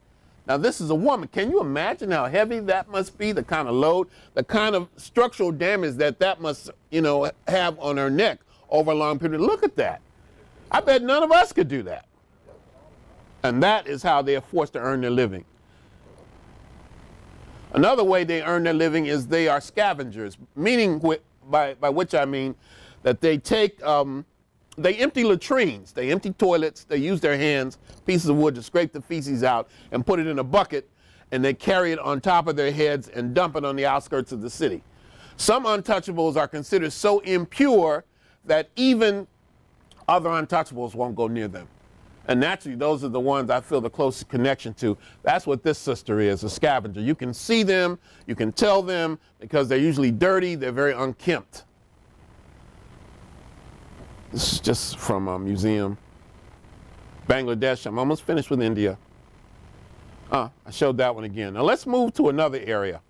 Now, this is a woman. Can you imagine how heavy that must be, the kind of load, the kind of structural damage that that must, you know, have on her neck over a long period? Look at that. I bet none of us could do that. And that is how they are forced to earn their living. Another way they earn their living is they are scavengers, meaning by which I mean that they take, they empty latrines, they empty toilets, they use their hands, pieces of wood to scrape the feces out and put it in a bucket, and they carry it on top of their heads and dump it on the outskirts of the city. Some untouchables are considered so impure that even other untouchables won't go near them. And naturally, those are the ones I feel the closest connection to. That's what this sister is, a scavenger. You can see them, you can tell them, because they're usually dirty, they're very unkempt. This is just from a museum. Bangladesh, I'm almost finished with India. I showed that one again. Now let's move to another area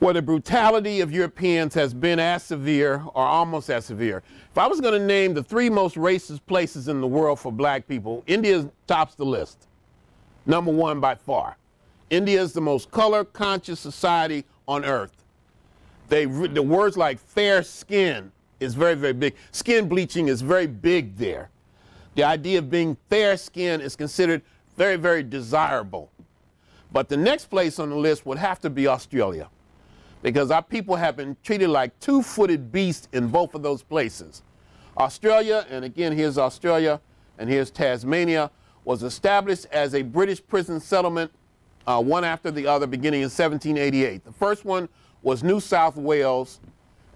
where the brutality of Europeans has been as severe or almost as severe. If I was going to name the three most racist places in the world for black people, India tops the list. Number one by far. India is the most color-conscious society on earth. The words like fair skin is very, very big. Skin bleaching is very big there. The idea of being fair skin is considered very, very desirable. But the next place on the list would have to be Australia, because our people have been treated like two-footed beasts in both of those places. Australia, and again here's Australia, and here's Tasmania, was established as a British prison settlement, one after the other, beginning in 1788. The first one was New South Wales,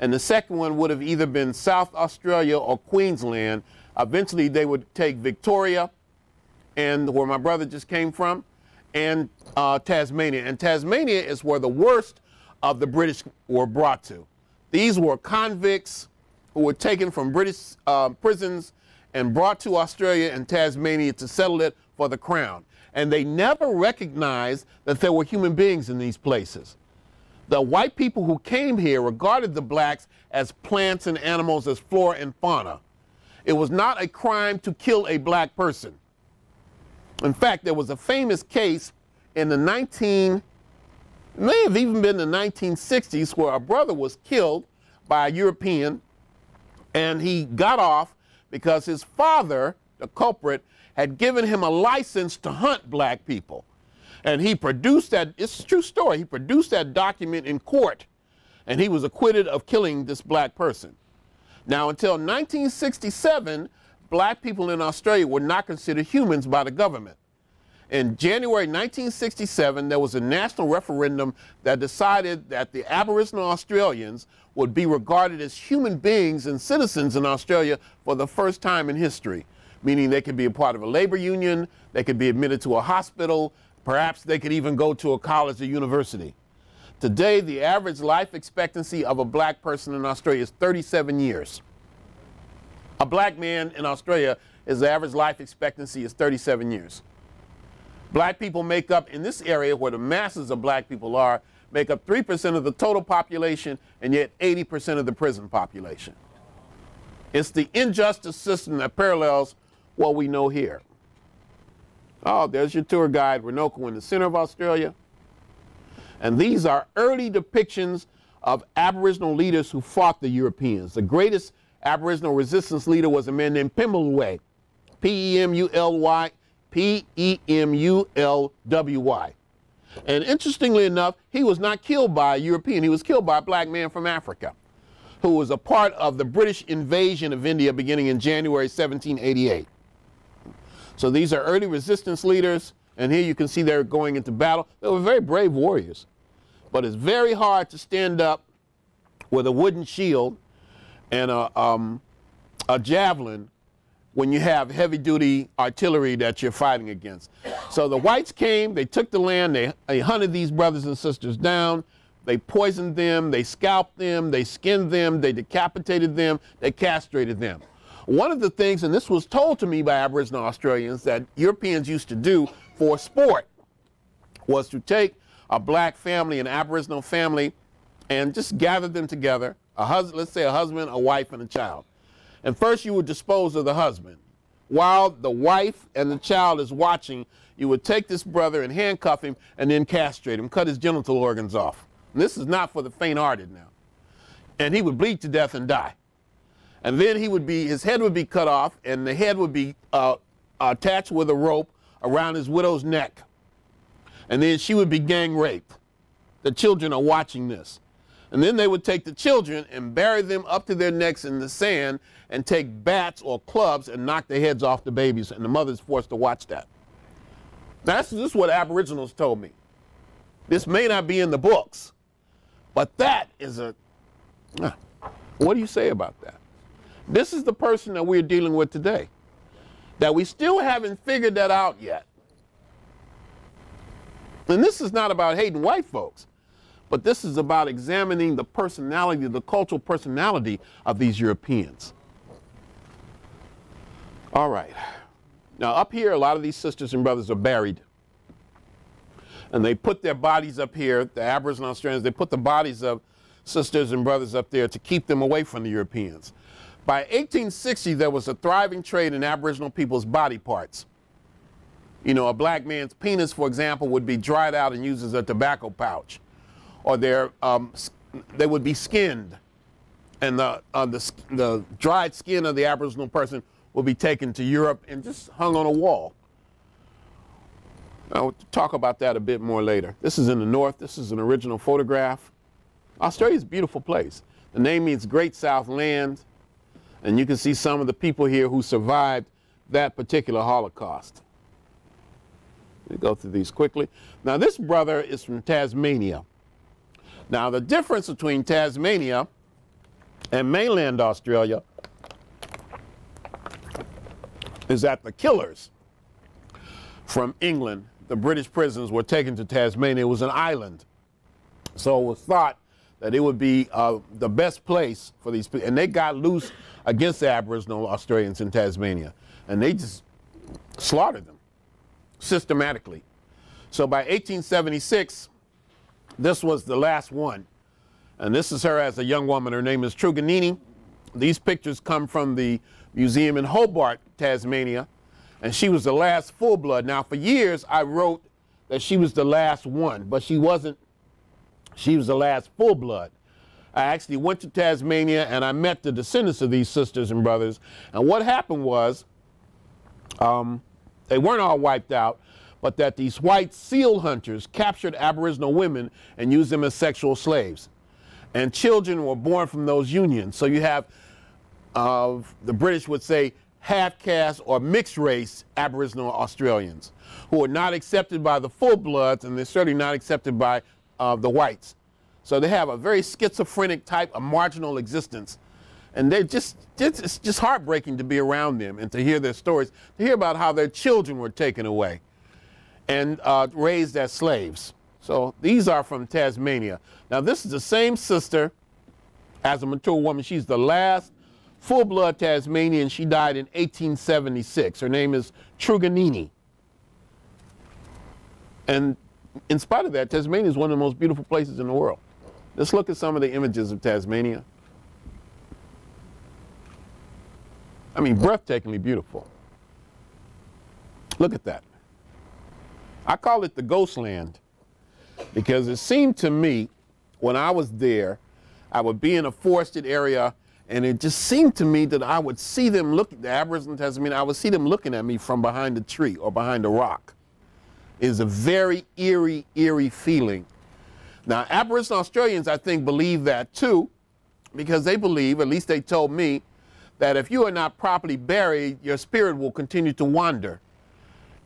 and the second one would have either been South Australia or Queensland. Eventually they would take Victoria, and where my brother just came from, and Tasmania. And Tasmania is where the worst of the British were brought to. These were convicts who were taken from British prisons and brought to Australia and Tasmania to settle it for the crown. And they never recognized that there were human beings in these places. The white people who came here regarded the blacks as plants and animals, as flora and fauna. It was not a crime to kill a black person. In fact, there was a famous case in the It may have even been the 1960s, where a brother was killed by a European, and he got off because his father, the culprit, had given him a license to hunt black people. And he produced that, it's a true story, he produced that document in court, and he was acquitted of killing this black person. Now, until 1967, black people in Australia were not considered humans by the government. In January 1967, there was a national referendum that decided that the Aboriginal Australians would be regarded as human beings and citizens in Australia for the first time in history, meaning they could be a part of a labor union, they could be admitted to a hospital, perhaps they could even go to a college or university. Today, the average life expectancy of a black person in Australia is 37 years. A black man in Australia, his average life expectancy is 37 years. Black people make up, in this area where the masses of black people are, make up 3% of the total population and yet 80% of the prison population. It's the injustice system that parallels what we know here. Oh, there's your tour guide, Runoko, in the center of Australia. And these are early depictions of Aboriginal leaders who fought the Europeans. The greatest Aboriginal resistance leader was a man named Pemulwuy, P-E-M-U-L-W-Y. And interestingly enough, he was not killed by a European. He was killed by a black man from Africa who was a part of the British invasion of India beginning in January 1788. So these are early resistance leaders, and here you can see they're going into battle. They were very brave warriors, but it's very hard to stand up with a wooden shield and a javelin when you have heavy-duty artillery that you're fighting against. So the whites came, they took the land, they hunted these brothers and sisters down, they poisoned them, they scalped them, they skinned them, they decapitated them, they castrated them. One of the things, and this was told to me by Aboriginal Australians, that Europeans used to do for sport was to take a black family, an Aboriginal family, and just gather them together, let's say a husband, a wife, and a child. And first you would dispose of the husband. While the wife and the child is watching, you would take this brother and handcuff him and then castrate him, cut his genital organs off. And this is not for the faint-hearted now. And he would bleed to death and die. And then he would be, his head would be cut off, and the head would be attached with a rope around his widow's neck. And then she would be gang raped. The children are watching this. And then they would take the children and bury them up to their necks in the sand and take bats or clubs and knock the heads off the babies, and the mother's forced to watch that. This is what Aboriginals told me. This may not be in the books, but that is a, what do you say about that? This is the person that we're dealing with today, that we still haven't figured that out yet. And this is not about hating white folks, but this is about examining the personality, the cultural personality of these Europeans. All right. Now up here, a lot of these sisters and brothers are buried. And they put their bodies up here, the Aboriginal Australians, they put the bodies of sisters and brothers up there to keep them away from the Europeans. By 1860, there was a thriving trade in Aboriginal people's body parts. You know, a black man's penis, for example, would be dried out and used as a tobacco pouch. Or they would be skinned, and the dried skin of the Aboriginal person would be taken to Europe and just hung on a wall. I'll talk about that a bit more later. This is in the north. This is an original photograph. Australia's a beautiful place. The name means Great South Land. And you can see some of the people here who survived that particular Holocaust. Let me go through these quickly. Now, this brother is from Tasmania. Now, the difference between Tasmania and mainland Australia is that the killers from England, the British prisoners, were taken to Tasmania. It was an island. So it was thought that it would be the best place for these people. And they got loose against the Aboriginal Australians in Tasmania. And they just slaughtered them systematically. So by 1876, this was the last one. And this is her as a young woman. Her name is Truganini. These pictures come from the museum in Hobart, Tasmania. And she was the last full blood. Now, for years, I wrote that she was the last one, but she wasn't. She was the last full blood. I actually went to Tasmania and I met the descendants of these sisters and brothers. And what happened was, they weren't all wiped out, but that these white seal hunters captured Aboriginal women and used them as sexual slaves. And children were born from those unions. So you have, the British would say, half-caste or mixed-race Aboriginal Australians who are not accepted by the full-bloods, and they're certainly not accepted by the whites. So they have a very schizophrenic type of marginal existence. And they're it's just heartbreaking to be around them and to hear their stories, to hear about how their children were taken away and raised as slaves. So these are from Tasmania. Now this is the same sister as a mature woman. She's the last full-blood Tasmanian. She died in 1876. Her name is Truganini. And in spite of that, Tasmania is one of the most beautiful places in the world. Let's look at some of the images of Tasmania. I mean, breathtakingly beautiful. Look at that. I call it the ghost land because it seemed to me when I was there, I would be in a forested area, and it just seemed to me that I would see them looking, the Aboriginal Tasmanian, I would see them looking at me from behind a tree or behind a rock. It is a very eerie, eerie feeling. Now, Aboriginal Australians, I think, believe that too, because they believe, at least they told me, that if you are not properly buried, your spirit will continue to wander.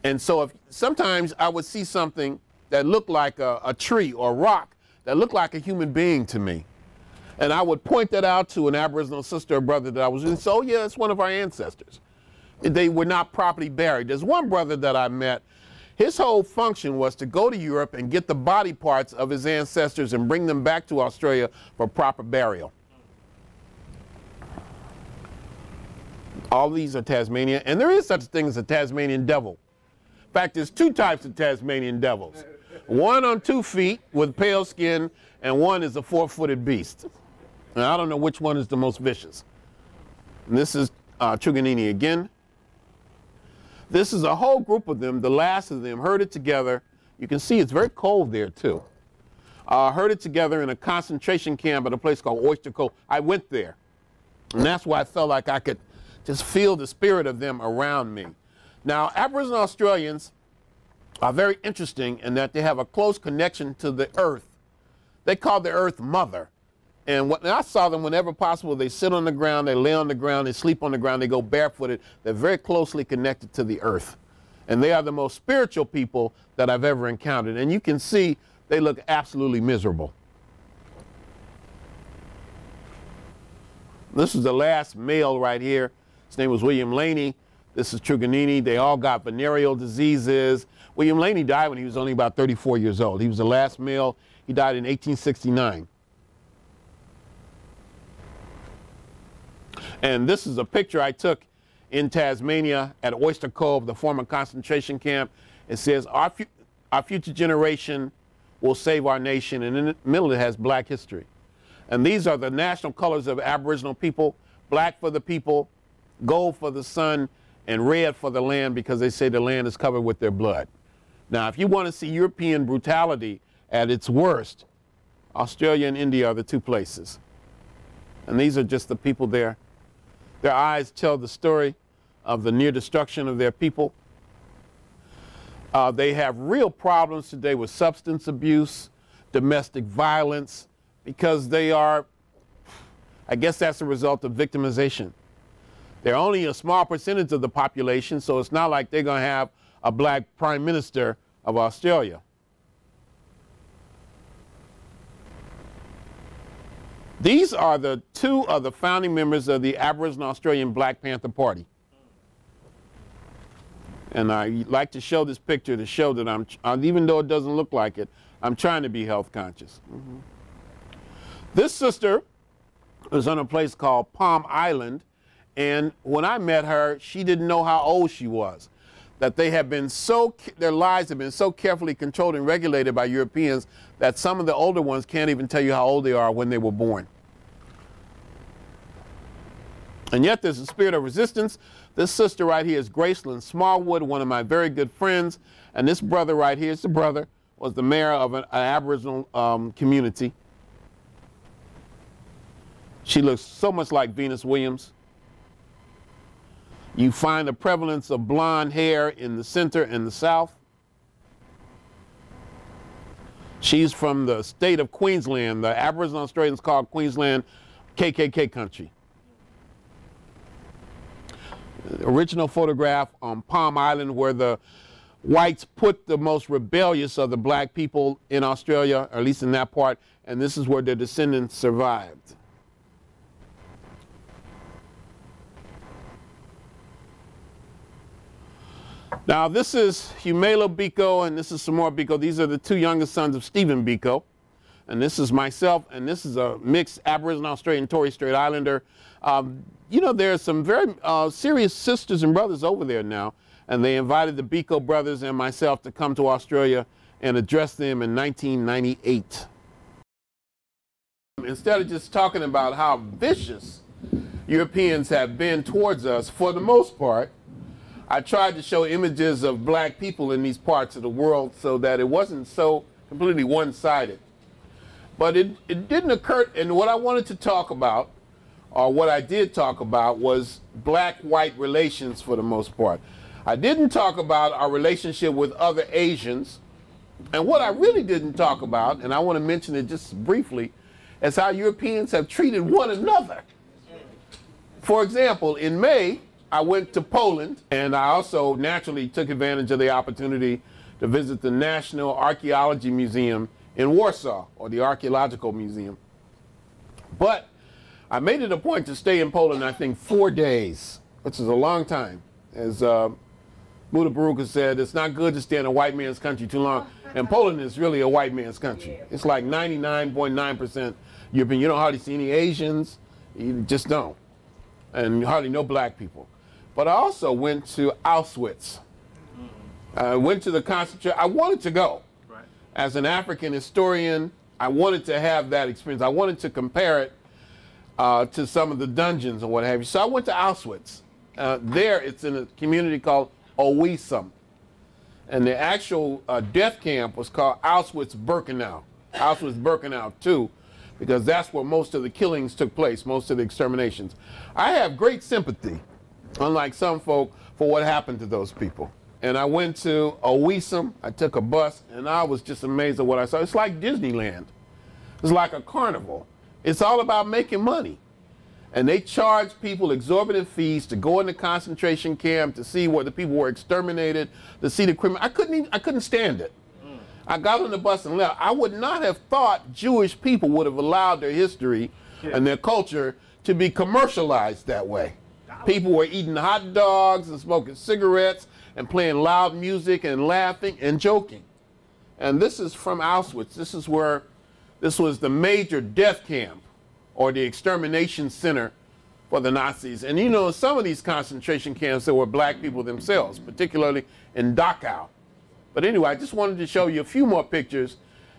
And so if, sometimes I would see something that looked like a tree or a rock that looked like a human being to me. And I would point that out to an Aboriginal sister or brother that I was with. So, oh, yeah, it's one of our ancestors. They were not properly buried. There's one brother that I met. His whole function was to go to Europe and get the body parts of his ancestors and bring them back to Australia for proper burial. All these are Tasmania, and there is such a thing as a Tasmanian devil. In fact, there's two types of Tasmanian devils. One on 2 feet with pale skin, and one is a 4-footed beast. And I don't know which one is the most vicious. And this is Truganini again. This is a whole group of them, the last of them, herded together. You can see it's very cold there too. Herded together in a concentration camp at a place called Oyster Cove. I went there, and that's why I felt like I could just feel the spirit of them around me. Now, Aboriginal Australians are very interesting in that they have a close connection to the earth. They call the earth mother. And when I saw them whenever possible, they sit on the ground, they lay on the ground, they sleep on the ground, they go barefooted. They're very closely connected to the earth. And they are the most spiritual people that I've ever encountered. And you can see they look absolutely miserable. This is the last male right here. His name was William Laney. This is Truganini. They all got venereal diseases. William Laney died when he was only about 34 years old. He was the last male. He died in 1869. And this is a picture I took in Tasmania at Oyster Cove, the former concentration camp. It says, our future generation will save our nation. And in the middle, it has Black history. And these are the national colors of Aboriginal people: black for the people, gold for the sun, and red for the land, because they say the land is covered with their blood. Now, if you want to see European brutality at its worst, Australia and India are the two places. And these are just the people there. Their eyes tell the story of the near destruction of their people. They have real problems today with substance abuse, domestic violence, because they are, I guess that's a result of victimization. They're only a small percentage of the population, so it's not like they're going to have a Black Prime Minister of Australia. These are the two of the founding members of the Aboriginal Australian Black Panther Party. And I like to show this picture to show that I'm, even though it doesn't look like it, I'm trying to be health conscious. Mm-hmm. This sister was on a place called Palm Island, and when I met her, she didn't know how old she was. That they had been so, their lives have been so carefully controlled and regulated by Europeans that some of the older ones can't even tell you how old they are when they were born. And yet there's a spirit of resistance. This sister right here is Gracelyn Smallwood, one of my very good friends, and this brother right here, is the brother, was the mayor of an Aboriginal community. She looks so much like Venus Williams. You find the prevalence of blonde hair in the center and the south. She's from the state of Queensland. The Aboriginal Australians call Queensland KKK country. original photograph on Palm Island where the whites put the most rebellious of the black people in Australia, or at least in that part, and this is where their descendants survived. Now this is Humelo Biko and this is Samora Biko. These are the two youngest sons of Stephen Biko. And this is myself, and this is a mixed Aboriginal, Australian, Torres Strait Islander. You know, there are some very serious sisters and brothers over there now, and they invited the Biko brothers and myself to come to Australia and address them in 1998. Instead of just talking about how vicious Europeans have been towards us, for the most part, I tried to show images of black people in these parts of the world so that it wasn't so completely one-sided. But it didn't occur, and what I wanted to talk about, or what I did talk about, was black-white relations for the most part. I didn't talk about our relationship with other Asians, and what I really didn't talk about, and I want to mention it just briefly, is how Europeans have treated one another. For example, in May, I went to Poland, and I also naturally took advantage of the opportunity to visit the National Archaeology Museum in Warsaw, or the Archaeological Museum. But I made it a point to stay in Poland, I think, 4 days, which is a long time. As Buddha Baruka said, it's not good to stay in a white man's country too long. And Poland is really a white man's country. It's like 99.9% European. You don't hardly see any Asians, you just don't. And hardly no black people. But I also went to Auschwitz. I went to the concentration, I wanted to go. As an African historian, I wanted to have that experience. I wanted to compare it to some of the dungeons and what have you. So I went to Auschwitz. There, it's in a community called Owiecim. And the actual death camp was called Auschwitz-Birkenau. Auschwitz-Birkenau II, because that's where most of the killings took place, most of the exterminations. I have great sympathy, unlike some folk, for what happened to those people. And I went to Owiecim, I took a bus, and I was just amazed at what I saw. It's like Disneyland. It's like a carnival. It's all about making money. And they charged people exorbitant fees to go in the concentration camp, to see where the people were exterminated, to see the criminal. I couldn't stand it. I got on the bus and left. I would not have thought Jewish people would have allowed their history and their culture to be commercialized that way. People were eating hot dogs and smoking cigarettes and playing loud music and laughing and joking. And this is from Auschwitz. This is where, this was the major death camp or the extermination center for the Nazis. And you know, some of these concentration camps, there were black people themselves, particularly in Dachau. But anyway, I just wanted to show you a few more pictures.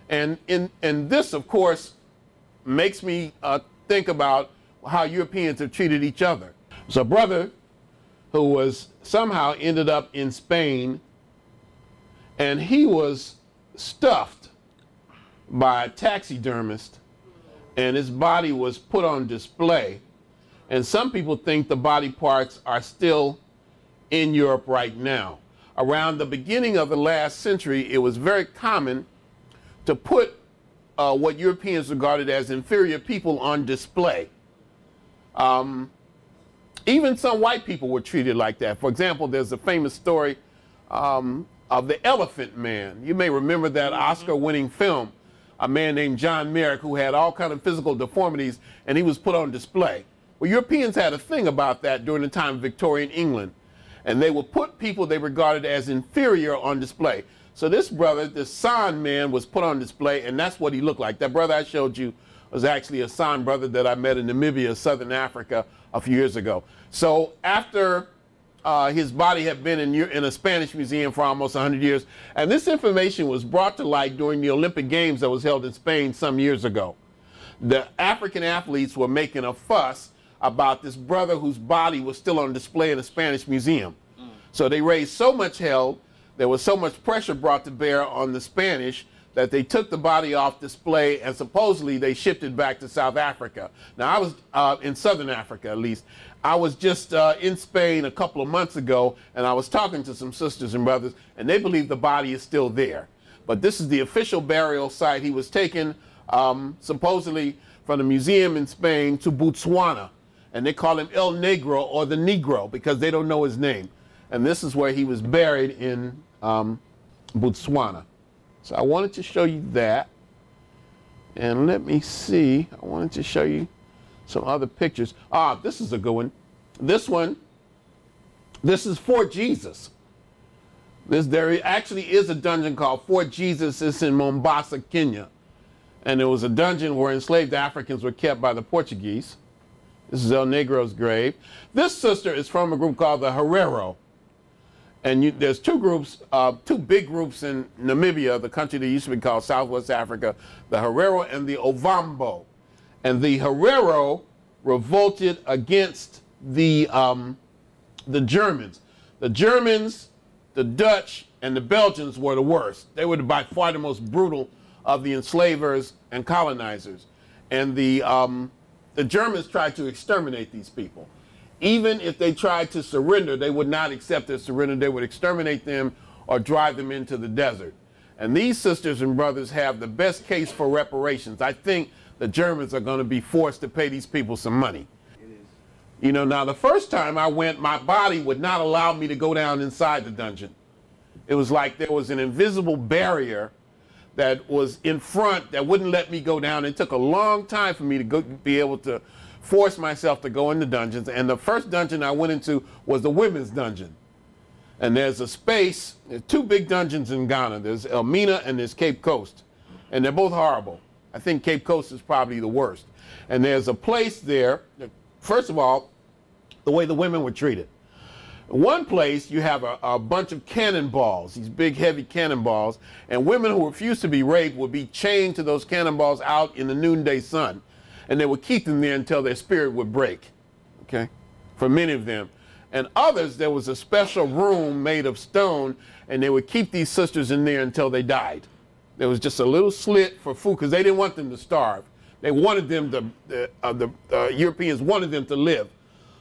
And this, of course, makes me think about how Europeans have treated each other. So brother, who was somehow ended up in Spain, and he was stuffed by a taxidermist, and his body was put on display. And some people think the body parts are still in Europe right now. Around the beginning of the last century, it was very common to put what Europeans regarded as inferior people on display. Even some white people were treated like that. For example, there's a famous story of the Elephant Man. You may remember that Oscar-winning film, a man named John Merrick who had all kinds of physical deformities, and he was put on display. Well, Europeans had a thing about that during the time of Victorian England, and they would put people they regarded as inferior on display. So this brother, this San man, was put on display, and that's what he looked like. That brother I showed you was actually a San brother that I met in Namibia, Southern Africa, a few years ago. So after his body had been in a Spanish museum for almost 100 years, and this information was brought to light during the Olympic Games that was held in Spain some years ago. The African athletes were making a fuss about this brother whose body was still on display in a Spanish museum. So they raised so much hell, there was so much pressure brought to bear on the Spanish, that they took the body off display and supposedly they shipped it back to South Africa. Now I was in Southern Africa, at least. I was just in Spain a couple of months ago, and I was talking to some sisters and brothers, and they believe the body is still there. But this is the official burial site. He was taken supposedly from the museum in Spain to Botswana, and they call him El Negro, or the Negro, because they don't know his name. And this is where he was buried in Botswana. So I wanted to show you that. And let me see, I wanted to show you some other pictures. Ah, this is a good one. This one, this is Fort Jesus. There actually is a dungeon called Fort Jesus. It's in Mombasa, Kenya. And it was a dungeon where enslaved Africans were kept by the Portuguese. This is El Negro's grave. This sister is from a group called the Herero. And there's two groups, two big groups in Namibia, the country that used to be called Southwest Africa, the Herero and the Ovambo. And the Herero revolted against the Germans. The Germans, the Dutch, and the Belgians were the worst. They were by far the most brutal of the enslavers and colonizers. And the Germans tried to exterminate these people. Even if they tried to surrender, they would not accept their surrender. They would exterminate them or drive them into the desert. And these sisters and brothers have the best case for reparations. I think the Germans are going to be forced to pay these people some money. You know, now the first time I went, my body would not allow me to go down inside the dungeon. It was like there was an invisible barrier that was in front that wouldn't let me go down. It took a long time for me to go, be able to force myself to go into dungeons. And the first dungeon I went into was the women's dungeon. And there's a space, there's two big dungeons in Ghana. There's Elmina and there's Cape Coast. And they're both horrible. I think Cape Coast is probably the worst. And there's a place there, first of all, the way the women were treated. One place, you have a bunch of cannonballs, these big heavy cannonballs, and women who refused to be raped would be chained to those cannonballs out in the noonday sun, and they would keep them there until their spirit would break, okay, for many of them. And others, there was a special room made of stone, and they would keep these sisters in there until they died. There was just a little slit for food, because they didn't want them to starve. They wanted them to, the Europeans wanted them to live,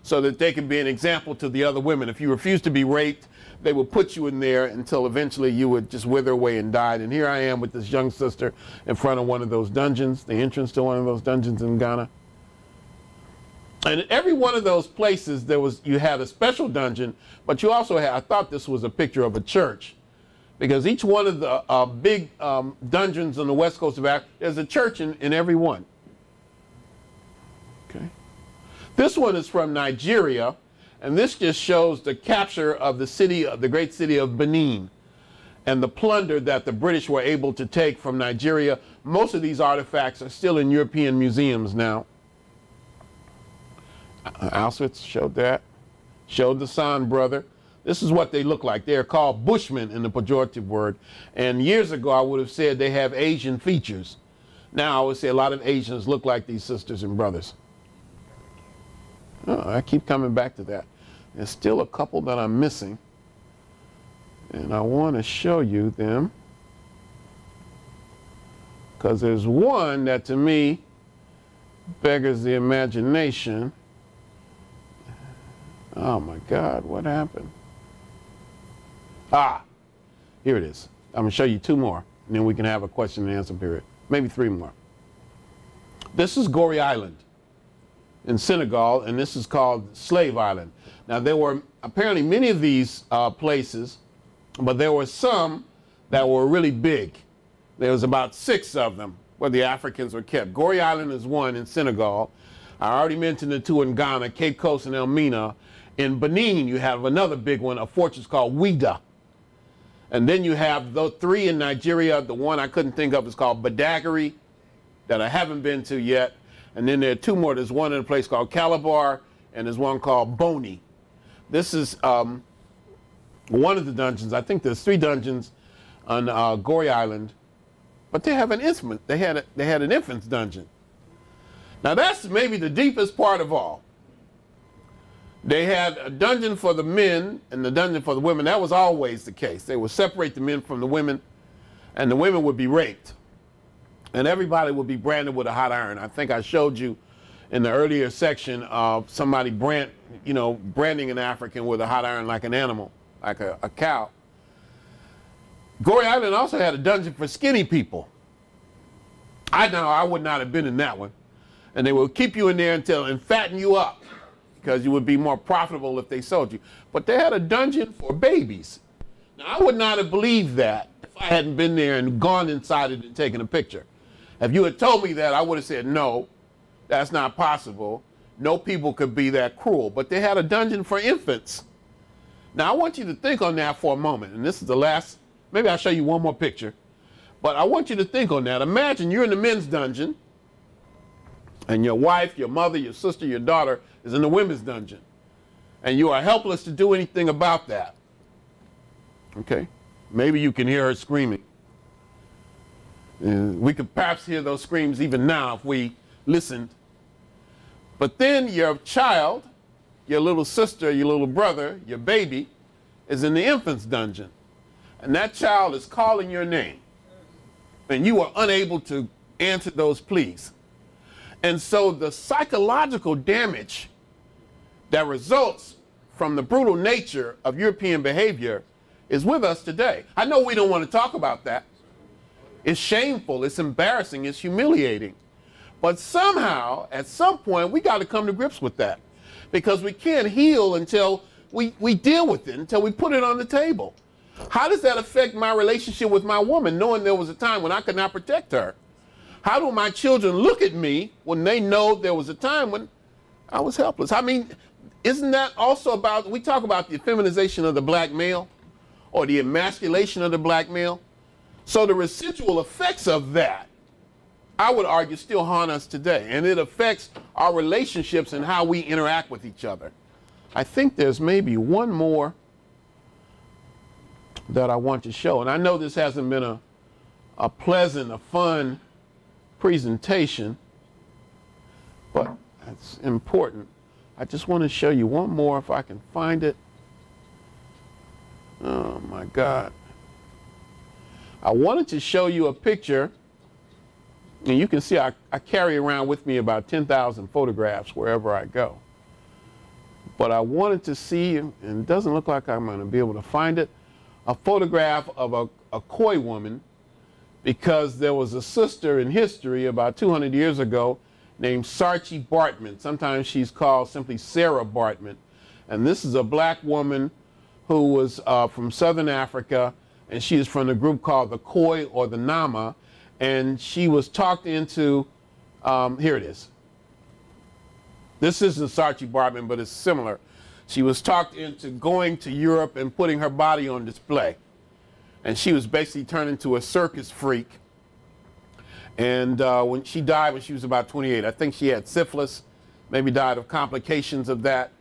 so that they can be an example to the other women. If you refuse to be raped, they will put you in there until eventually you would just wither away and die. And here I am with this young sister in front of one of those dungeons, the entrance to one of those dungeons in Ghana. And at every one of those places, there was, you had a special dungeon, but you also had, I thought this was a picture of a church, because each one of the big dungeons on the west coast of Africa, there's a church in every one. Okay. This one is from Nigeria, and this just shows the capture of the city, the great city of Benin, and the plunder that the British were able to take from Nigeria. Most of these artifacts are still in European museums now. Auschwitz showed that, showed the San brother. This is what they look like. They're called Bushmen in the pejorative word, and years ago I would have said they have Asian features. Now I would say a lot of Asians look like these sisters and brothers. Oh, I keep coming back to that. There's still a couple that I'm missing, and I want to show you them, because there's one that to me beggars the imagination. Oh my God, what happened? Ah, here it is. I'm going to show you two more, and then we can have a question and answer period. Maybe three more. This is Goree Island in Senegal, and this is called Slave Island. Now, there were apparently many of these places, but there were some that were really big. There was about 6 of them where the Africans were kept. Goree Island is one in Senegal. I already mentioned the two in Ghana, Cape Coast and Elmina. In Benin, you have another big one, a fortress called Ouida. And then you have the 3 in Nigeria. The one I couldn't think of is called Badagry, that I haven't been to yet. And then there are 2 more. There's one in a place called Calabar, and there's one called Boni. This is one of the dungeons. I think there's 3 dungeons on Goree Island, but they have an infant. They had an infant's dungeon. Now that's maybe the deepest part of all. They had a dungeon for the men and the dungeon for the women. That was always the case. They would separate the men from the women, and the women would be raped. And everybody would be branded with a hot iron. I think I showed you in the earlier section of somebody branding an African with a hot iron like an animal, like a cow. Goree Island also had a dungeon for skinny people. I know I would not have been in that one. And they will keep you in there until, and fatten you up because you would be more profitable if they sold you. But they had a dungeon for babies. Now, I would not have believed that if I hadn't been there and gone inside it and taken a picture. If you had told me that, I would have said, no, that's not possible. No people could be that cruel. But they had a dungeon for infants. Now, I want you to think on that for a moment. And this is the last, maybe I'll show you one more picture. But I want you to think on that. Imagine you're in the men's dungeon, and your wife, your mother, your sister, your daughter is in the women's dungeon. And you are helpless to do anything about that. Okay? Maybe you can hear her screaming. We could perhaps hear those screams even now if we listened. But then your child, your little sister, your little brother, your baby, is in the infant's dungeon. And that child is calling your name. And you are unable to answer those pleas. And so the psychological damage that results from the brutal nature of European behavior is with us today. I know we don't want to talk about that. It's shameful, it's embarrassing, it's humiliating. But somehow, at some point, we got to come to grips with that, because we can't heal until we deal with it, until we put it on the table. How does that affect my relationship with my woman, knowing there was a time when I could not protect her? How do my children look at me when they know there was a time when I was helpless? I mean, isn't that also about, we talk about the feminization of the black male or the emasculation of the black male. So the residual effects of that, I would argue, still haunt us today. And it affects our relationships and how we interact with each other. I think there's maybe one more that I want to show. And I know this hasn't been a pleasant, a fun presentation, but that's important. I just want to show you one more if I can find it. Oh my God. I wanted to show you a picture, and you can see I carry around with me about 10,000 photographs wherever I go. But I wanted to see, and it doesn't look like I'm going to be able to find it, a photograph of a Khoi woman, because there was a sister in history about 200 years ago named Saartjie Baartman. Sometimes she's called simply Sarah Bartman. And this is a black woman who was from Southern Africa, and she is from a group called the Khoi or the Nama. And she was talked into, here it is. This isn't Saartjie Baartman, but it's similar. She was talked into going to Europe and putting her body on display. And she was basically turned into a circus freak. And when she died, when she was about 28, I think she had syphilis, maybe died of complications of that.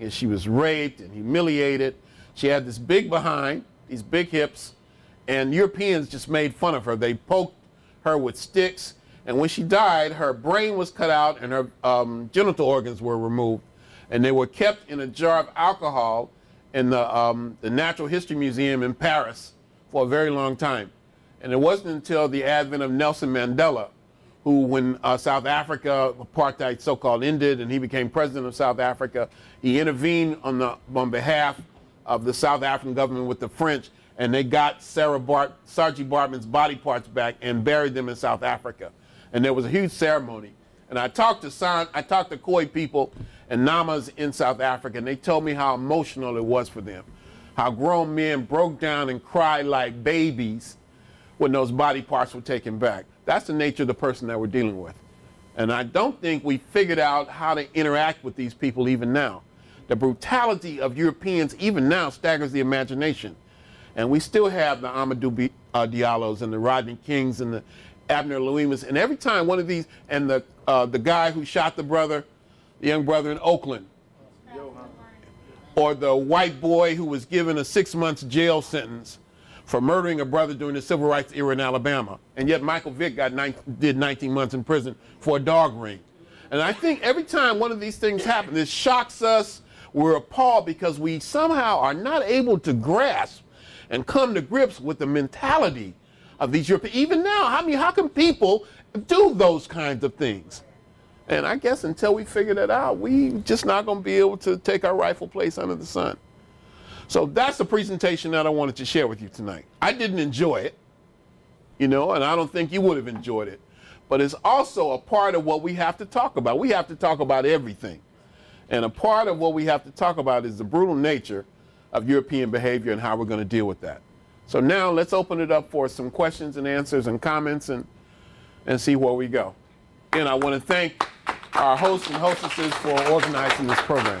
And she was raped and humiliated. She had this big behind, these big hips, and Europeans just made fun of her. They poked her with sticks. And when she died, her brain was cut out and her genital organs were removed. And they were kept in a jar of alcohol in the Natural History Museum in Paris for a very long time. And it wasn't until the advent of Nelson Mandela, who, when South Africa, apartheid so-called, ended and he became president of South Africa, he intervened on behalf of the South African government with the French, and they got Saartjie Baartman's body parts back and buried them in South Africa. And there was a huge ceremony. And I talked to Khoi people and Namas in South Africa, and they told me how emotional it was for them. How grown men broke down and cried like babies when those body parts were taken back. That's the nature of the person that we're dealing with. And I don't think we figured out how to interact with these people even now. The brutality of Europeans even now staggers the imagination. And we still have the Amadou Diallos and the Rodney Kings and the Abner Louimas. And every time one of these, and the guy who shot the brother, the young brother in Oakland, or the white boy who was given a 6 month jail sentence for murdering a brother during the civil rights era in Alabama. And yet Michael Vick did 19 months in prison for a dog ring. And I think every time one of these things happens, it shocks us, we're appalled, because we somehow are not able to grasp and come to grips with the mentality of these Europeans. Even now, I mean, how can people do those kinds of things? And I guess until we figure that out, we just not going to be able to take our rightful place under the sun. So that's the presentation that I wanted to share with you tonight. I didn't enjoy it, you know, and I don't think you would have enjoyed it. But it's also a part of what we have to talk about. We have to talk about everything. And a part of what we have to talk about is the brutal nature of European behavior and how we're going to deal with that. So now let's open it up for some questions and answers and comments and see where we go. And I want to thank our hosts and hostesses for organizing this program.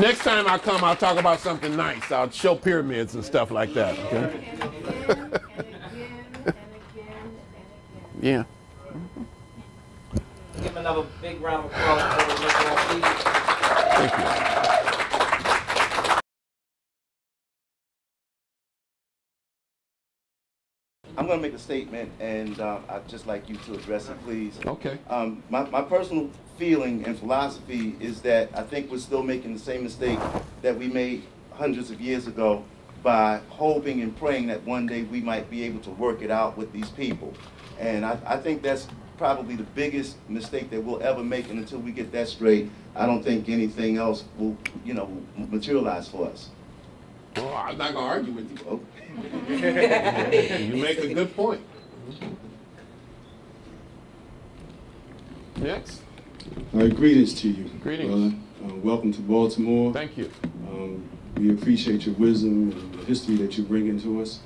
Next time I come, I'll talk about something nice. I'll show pyramids and stuff like that. Okay? Yeah. Give another big round of applause for the Thank you. I'm going to make a statement, and I'd just like you to address it, please. Okay. My personal feeling and philosophy is that I think we're still making the same mistake that we made hundreds of years ago by hoping and praying that one day we might be able to work it out with these people. And I think that's probably the biggest mistake that we'll ever make, and until we get that straight, I don't think anything else will, you know, materialize for us. Well, I'm not gonna argue with you. Okay. You make a good point. Next. Greetings to you. Greetings. Welcome to Baltimore. Thank you. We appreciate your wisdom and the history that you bring into us.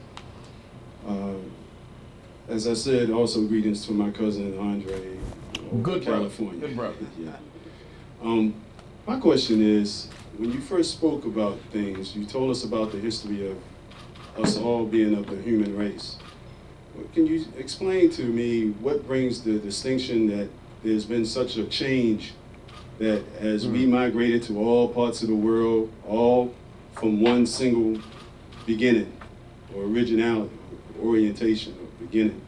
As I said, also greetings to my cousin Andre, good California. Good brother. Yeah. My question is, when you first spoke about things, you told us about the history of us all being of the human race. Can you explain to me what brings the distinction that there's been such a change that as we migrated to all parts of the world, all from one single beginning or originality, or orientation, beginning,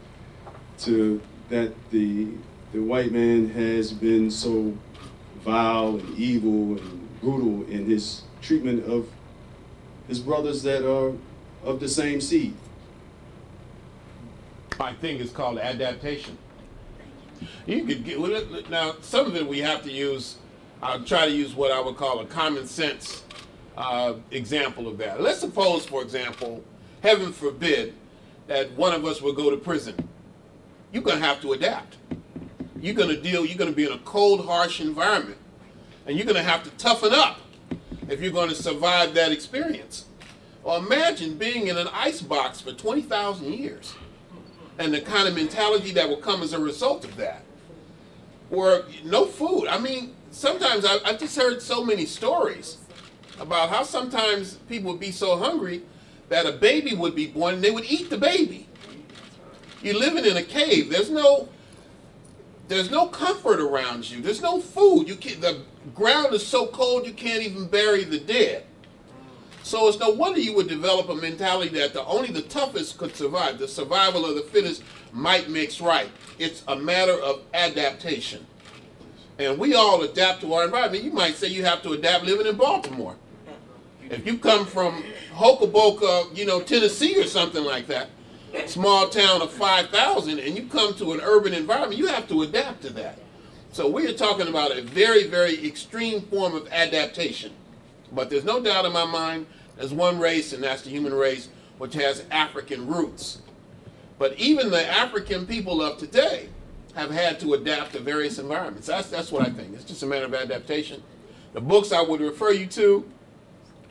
to that the white man has been so vile and evil and brutal in his treatment of his brothers that are of the same seed? I think it's called adaptation. You could get, now some of it we have to use, I'll try to use what I would call a common sense example of that. Let's suppose, for example, heaven forbid, that one of us will go to prison. You're gonna have to adapt. You're gonna deal, you're gonna be in a cold, harsh environment. And you're gonna have to toughen up if you're gonna survive that experience. Well, imagine being in an icebox for 20,000 years and the kind of mentality that will come as a result of that. Or no food. I mean, sometimes I've just heard so many stories about how sometimes people would be so hungry that a baby would be born and they would eat the baby. You're living in a cave. There's no comfort around you. There's no food. You can't, the ground is so cold you can't even bury the dead. So it's no wonder you would develop a mentality that only the toughest could survive. The survival of the fittest might makes right. It's a matter of adaptation. And we all adapt to our environment. You might say you have to adapt living in Baltimore. If you come from Hokaboka, you know, Tennessee or something like that, small town of 5,000, and you come to an urban environment, you have to adapt to that. So we are talking about a very, very extreme form of adaptation. But there's no doubt in my mind, there's one race, and that's the human race, which has African roots. But even the African people of today have had to adapt to various environments. That's what I think. It's just a matter of adaptation. The books I would refer you to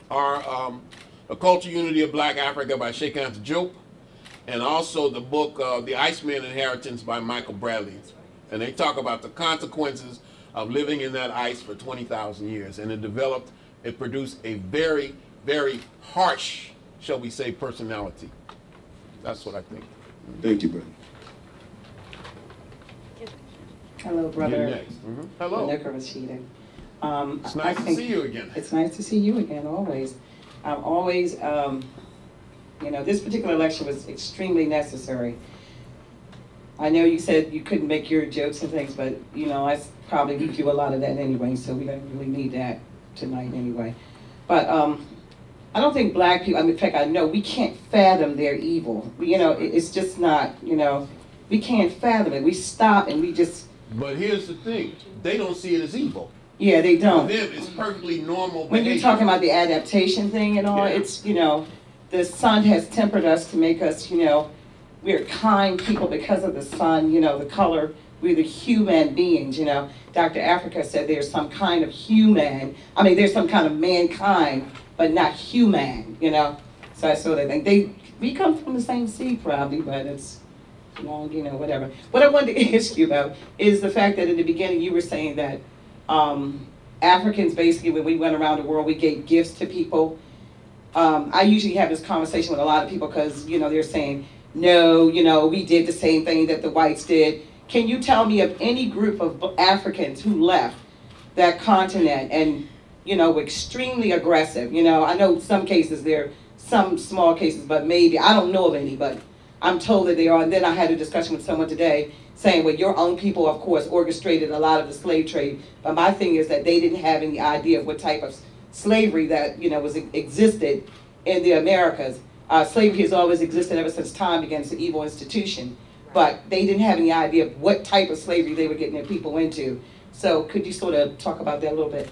are A Cultural Unity of Black Africa by Sheikh Anta Diop, and also the book The Iceman Inheritance by Michael Bradley. And they talk about the consequences of living in that ice for 20,000 years. And it produced a very, very harsh, shall we say, personality. That's what I think. Thank you, brother. Hello, brother. You're next. Hello. Runoko Rashidi. It's nice to see you again. It's nice to see you again, always. I'm always, you know, this particular lecture was extremely necessary. I know you said you couldn't make your jokes and things, but, you know, I probably give you a lot of that anyway, so we don't really need that tonight anyway. But I don't think black people, I mean, in fact, I know we can't fathom their evil. You know, it's just not, you know, we can't fathom it. We stop and we just... But here's the thing, they don't see it as evil. Yeah, they don't. For them, it's perfectly normal. When you're talking about the adaptation thing and all, it's, you know, the sun has tempered us to make us, you know, we're kind people because of the sun, you know, the color We're the human beings, you know. Dr. Africa said there's some kind of human, I mean, there's some kind of mankind, but not human, you know. So I sort of think we come from the same seed probably, but it's long, you know, whatever. What I wanted to ask you about is the fact that in the beginning you were saying that Africans, basically, when we went around the world, we gave gifts to people. I usually have this conversation with a lot of people because, you know, they're saying, no, you know, we did the same thing that the whites did. Can you tell me of any group of Africans who left that continent and, you know, were extremely aggressive? You know, I know some cases there, some small cases, but maybe, I don't know of any, but I'm told that they are. And then I had a discussion with someone today saying, well, your own people, of course, orchestrated a lot of the slave trade. But my thing is that they didn't have any idea of what type of slavery that, you know, existed in the Americas. Slavery has always existed ever since time began. It's an evil institution. But they didn't have any idea of what type of slavery they were getting their people into. So could you sort of talk about that a little bit?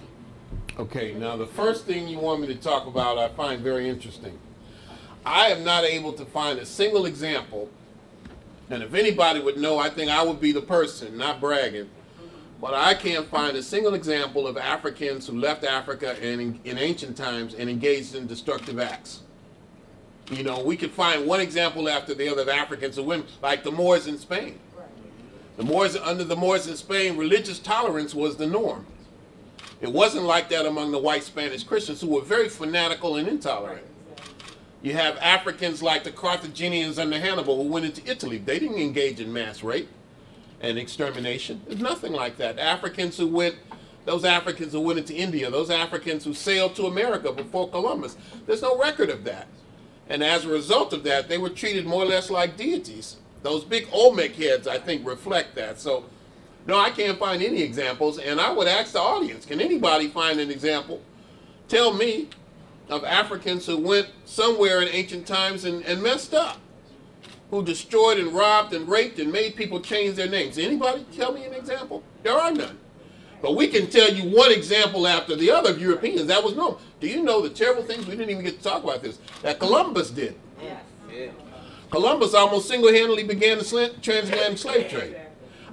Okay, now the first thing you want me to talk about I find very interesting. I am not able to find a single example, and if anybody would know, I think I would be the person, not bragging, but I can't find a single example of Africans who left Africa in ancient times and engaged in destructive acts. You know, we could find one example after the other of Africans who went, like the Moors in Spain. The Moors, under the Moors in Spain, religious tolerance was the norm. It wasn't like that among the white Spanish Christians who were very fanatical and intolerant. You have Africans like the Carthaginians under Hannibal who went into Italy. They didn't engage in mass rape and extermination. There's nothing like that. Africans who went, those Africans who went into India, those Africans who sailed to America before Columbus, there's no record of that. And as a result of that, they were treated more or less like deities. Those big Olmec heads, I think, reflect that. So, no, I can't find any examples. And I would ask the audience, can anybody find an example? Tell me of Africans who went somewhere in ancient times and messed up, who destroyed and robbed and raped and made people change their names. Anybody tell me an example? There are none. But we can tell you one example after the other of Europeans. That was normal. Do you know the terrible things? We didn't even get to talk about this. That Columbus did. Yes. Yeah. Columbus almost single-handedly began the transatlantic slave trade.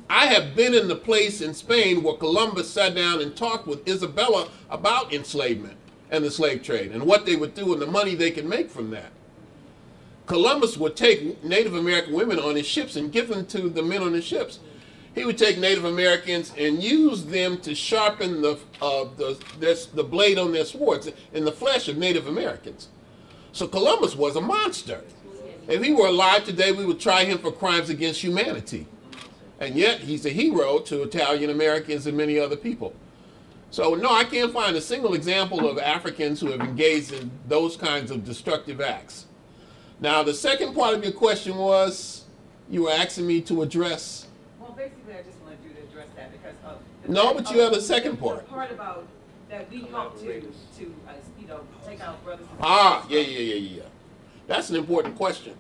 I have been in the place in Spain where Columbus sat down and talked with Isabella about enslavement and the slave trade and what they would do and the money they could make from that. Columbus would take Native American women on his ships and give them to the men on his ships. He would take Native Americans and use them to sharpen the blade on their swords in the flesh of Native Americans. So Columbus was a monster. If he were alive today, we would try him for crimes against humanity. And yet, he's a hero to Italian Americans and many other people. So no, I can't find a single example of Africans who have engaged in those kinds of destructive acts. Now, the second part of your question was, you were asking me to address... Basically, I just wanted you to address that because of the but you have a second part. The part about that we helped to you know, take out brothers and sisters. Yeah. That's an important question,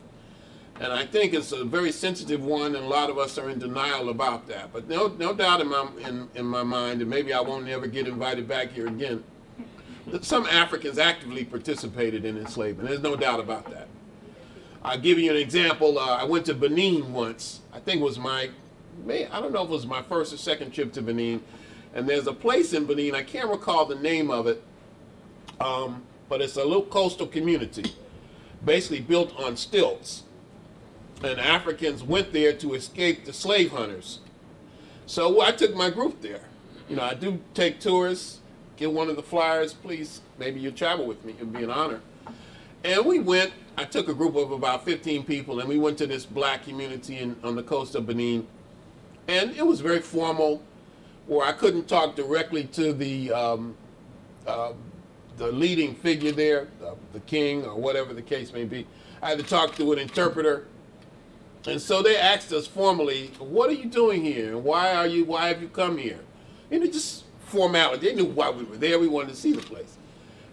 and I think it's a very sensitive one, and a lot of us are in denial about that. But no doubt in my mind, and maybe I won't ever get invited back here again, that some Africans actively participated in enslavement. There's no doubt about that. I'll give you an example. I went to Benin once. I think it was I don't know if it was my first or second trip to Benin, and there's a place in Benin, I can't recall the name of it, but it's a little coastal community, basically built on stilts, and Africans went there to escape the slave hunters. So I took my group there. You know, I do take tourists. Get one of the flyers, please. Maybe you'll travel with me. It would be an honor. And we went, I took a group of about 15 people, and we went to this black community on the coast of Benin. And it was very formal, where I couldn't talk directly to the leading figure there, the king or whatever the case may be. I had to talk to an interpreter. And so they asked us formally, what are you doing here? And why have you come here? And it just formality. They knew why we were there. We wanted to see the place.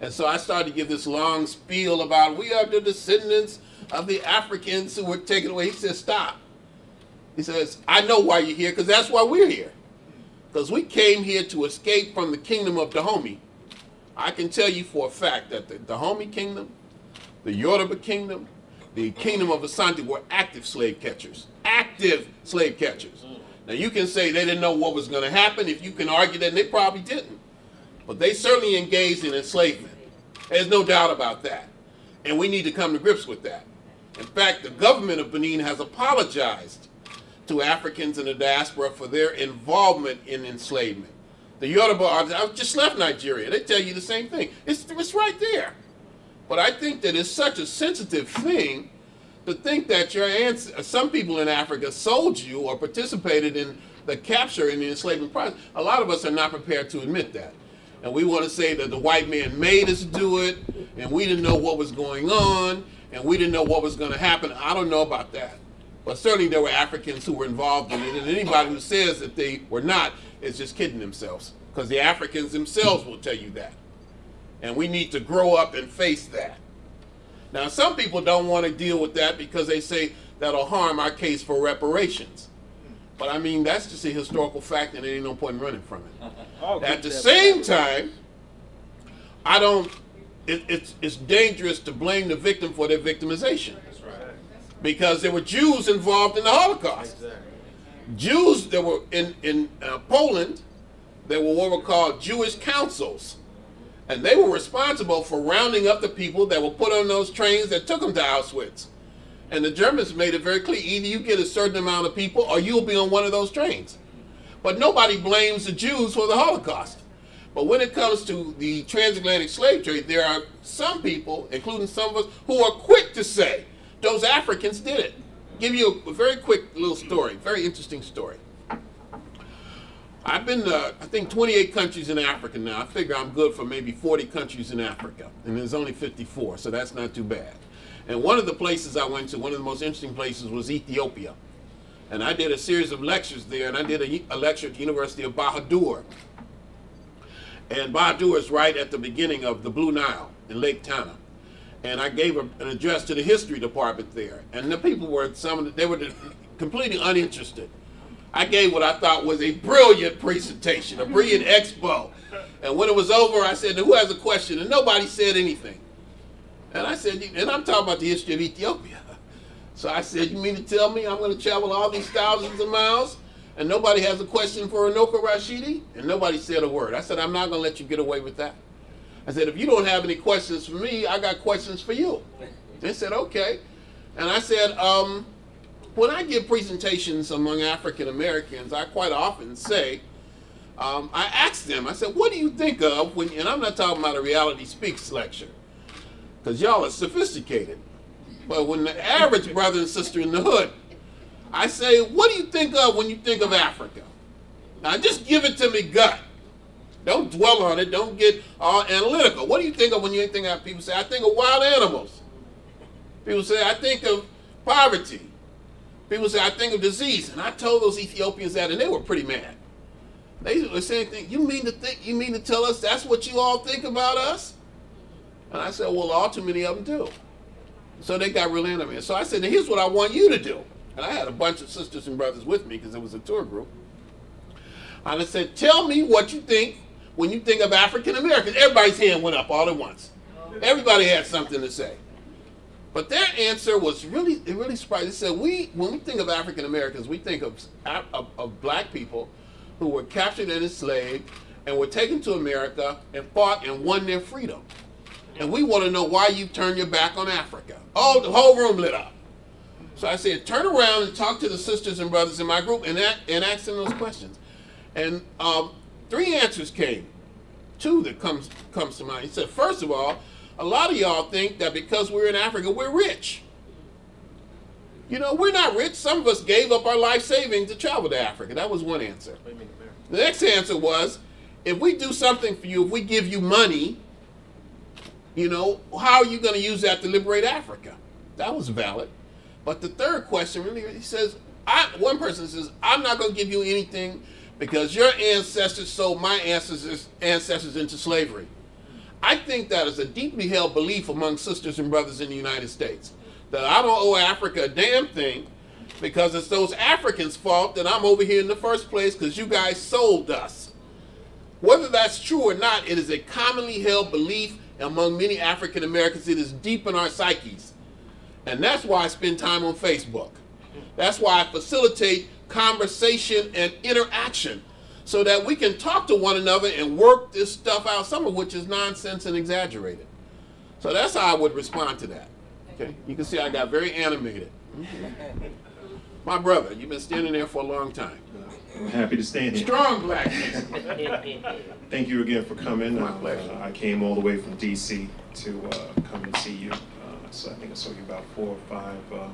And so I started to give this long spiel about we are the descendants of the Africans who were taken away. He said, stop. He says, I know why you're here, because that's why we're here. Because we came here to escape from the kingdom of Dahomey. I can tell you for a fact that the Dahomey kingdom, the Yoruba kingdom, the kingdom of Asante were active slave catchers. Active slave catchers. Now you can say they didn't know what was going to happen. If you can argue that, and they probably didn't. But they certainly engaged in enslavement. There's no doubt about that. And we need to come to grips with that. In fact, the government of Benin has apologized to Africans in the diaspora for their involvement in enslavement. The Yoruba, I just left Nigeria. They tell you the same thing. It's right there. But I think that it's such a sensitive thing to think that your some people in Africa sold you or participated in the capture in the enslavement process. A lot of us are not prepared to admit that. And we want to say that the white man made us do it, and we didn't know what was going on, and we didn't know what was going to happen. I don't know about that. But certainly there were Africans who were involved in it, and anybody who says that they were not is just kidding themselves, because the Africans themselves will tell you that. And we need to grow up and face that. Now, some people don't want to deal with that because they say that'll harm our case for reparations. But I mean, that's just a historical fact, and there ain't no point in running from it. At the same time, I don't, it's dangerous to blame the victim for their victimization. That's right. Because there were Jews involved in the Holocaust. Exactly. Jews that were in Poland, there were what were called Jewish councils. And they were responsible for rounding up the people that were put on those trains that took them to Auschwitz. And the Germans made it very clear, either you get a certain amount of people or you'll be on one of those trains. But nobody blames the Jews for the Holocaust. But when it comes to the transatlantic slave trade, there are some people, including some of us, who are quick to say, those Africans did it. Give you a very quick little story, very interesting story. I've been to, I think, 28 countries in Africa now. I figure I'm good for maybe 40 countries in Africa, and there's only 54, so that's not too bad. And one of the places I went to, one of the most interesting places, was Ethiopia. And I did a series of lectures there, and I did a lecture at the University of Bahadur. And Bahadur is right at the beginning of the Blue Nile in Lake Tana. And I gave an address to the history department there. And the people were, they were completely uninterested. I gave what I thought was a brilliant presentation, a brilliant expo. And when it was over, I said, who has a question? And nobody said anything. And I said, and I'm talking about the history of Ethiopia. So I said, you mean to tell me I'm going to travel all these thousands of miles and nobody has a question for Runoko Rashidi? And nobody said a word. I said, I'm not going to let you get away with that. I said, if you don't have any questions for me, I got questions for you. They said, okay. And I said, when I give presentations among African Americans, I quite often say, I ask them, I said, what do you think of when, and I'm not talking about a Reality Speaks lecture, because y'all are sophisticated. But when the average brother and sister in the hood, I say, what do you think of when you think of Africa? Now just give it to me gut. Don't dwell on it, don't get all analytical. What do you think of when you think of, people say, I think of wild animals. People say, I think of poverty. People say, I think of disease. And I told those Ethiopians that, and they were pretty mad. They were saying, you mean to tell us that's what you all think about us? And I said, well, all too many of them do. So they got really animated. So I said, now, here's what I want you to do. And I had a bunch of sisters and brothers with me because it was a tour group. And I said, tell me what you think when you think of African Americans. Everybody's hand went up all at once. Everybody had something to say. But their answer was really surprising. They said, when we think of African Americans, we think of black people who were captured and enslaved and were taken to America and fought and won their freedom. And we want to know why you turned your back on Africa. Oh, the whole room lit up. So I said, turn around and talk to the sisters and brothers in my group and ask them those questions. And three answers came. Two that comes to mind. He said, first of all, a lot of y'all think that because we're in Africa, we're rich. You know, we're not rich. Some of us gave up our life savings to travel to Africa. That was one answer. The next answer was, if we do something for you, if we give you money, you know, how are you going to use that to liberate Africa? That was valid. But the third question, really, he says, one person says, I'm not going to give you anything because your ancestors sold my ancestors into slavery. I think that is a deeply held belief among sisters and brothers in the United States, that I don't owe Africa a damn thing because it's those Africans' fault that I'm over here in the first place because you guys sold us. Whether that's true or not, it is a commonly held belief among many African Americans. It is deep in our psyches. And that's why I spend time on Facebook. That's why I facilitate conversation and interaction so that we can talk to one another and work this stuff out, some of which is nonsense and exaggerated. So that's how I would respond to that. Okay, you can see I got very animated. My brother, you've been standing there for a long time. I'm happy to stand here. Strong blackness. Thank you again for coming. My pleasure. I came all the way from D.C. to come and see you. So I think I saw you about 4 or 5